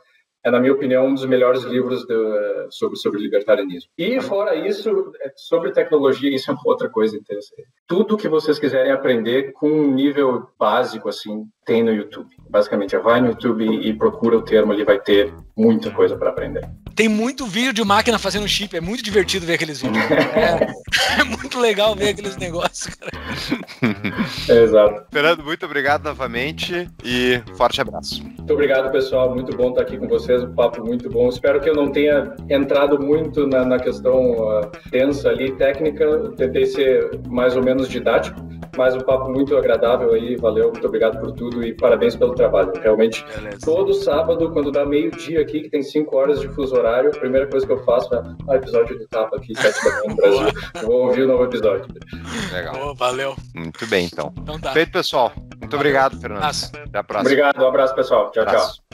é, na minha opinião, um dos melhores livros do, sobre, sobre libertarianismo. E, fora isso, sobre tecnologia, isso é outra coisa interessante. Tudo que vocês quiserem aprender com um nível básico, assim, tem no YouTube. Basicamente, vai no YouTube e procura o termo ali, vai ter muita coisa para aprender. Tem muito vídeo de máquina fazendo chip, é muito divertido ver aqueles vídeos. É, é muito legal ver aqueles negócios, cara. Exato. Fernando, muito obrigado novamente e forte abraço. Muito obrigado, pessoal. Muito bom estar aqui com vocês. Um papo muito bom. Espero que eu não tenha entrado muito na, na questão uh, densa ali, técnica. Eu tentei ser mais ou menos didático, mas um papo muito agradável aí. Valeu, muito obrigado por tudo. E parabéns pelo trabalho, realmente. Beleza. Todo sábado, quando dá meio-dia aqui, que tem cinco horas de fuso horário, a primeira coisa que eu faço é o ah, episódio do Tapa aqui, sete da manhã no Brasil. Eu vou ouvir o novo episódio. Legal. Boa, valeu. Muito bem, então. então tá. Feito, pessoal. Muito valeu. Obrigado, Fernando. Até a próxima. Obrigado, um abraço, pessoal. Tchau, abraço. Tchau.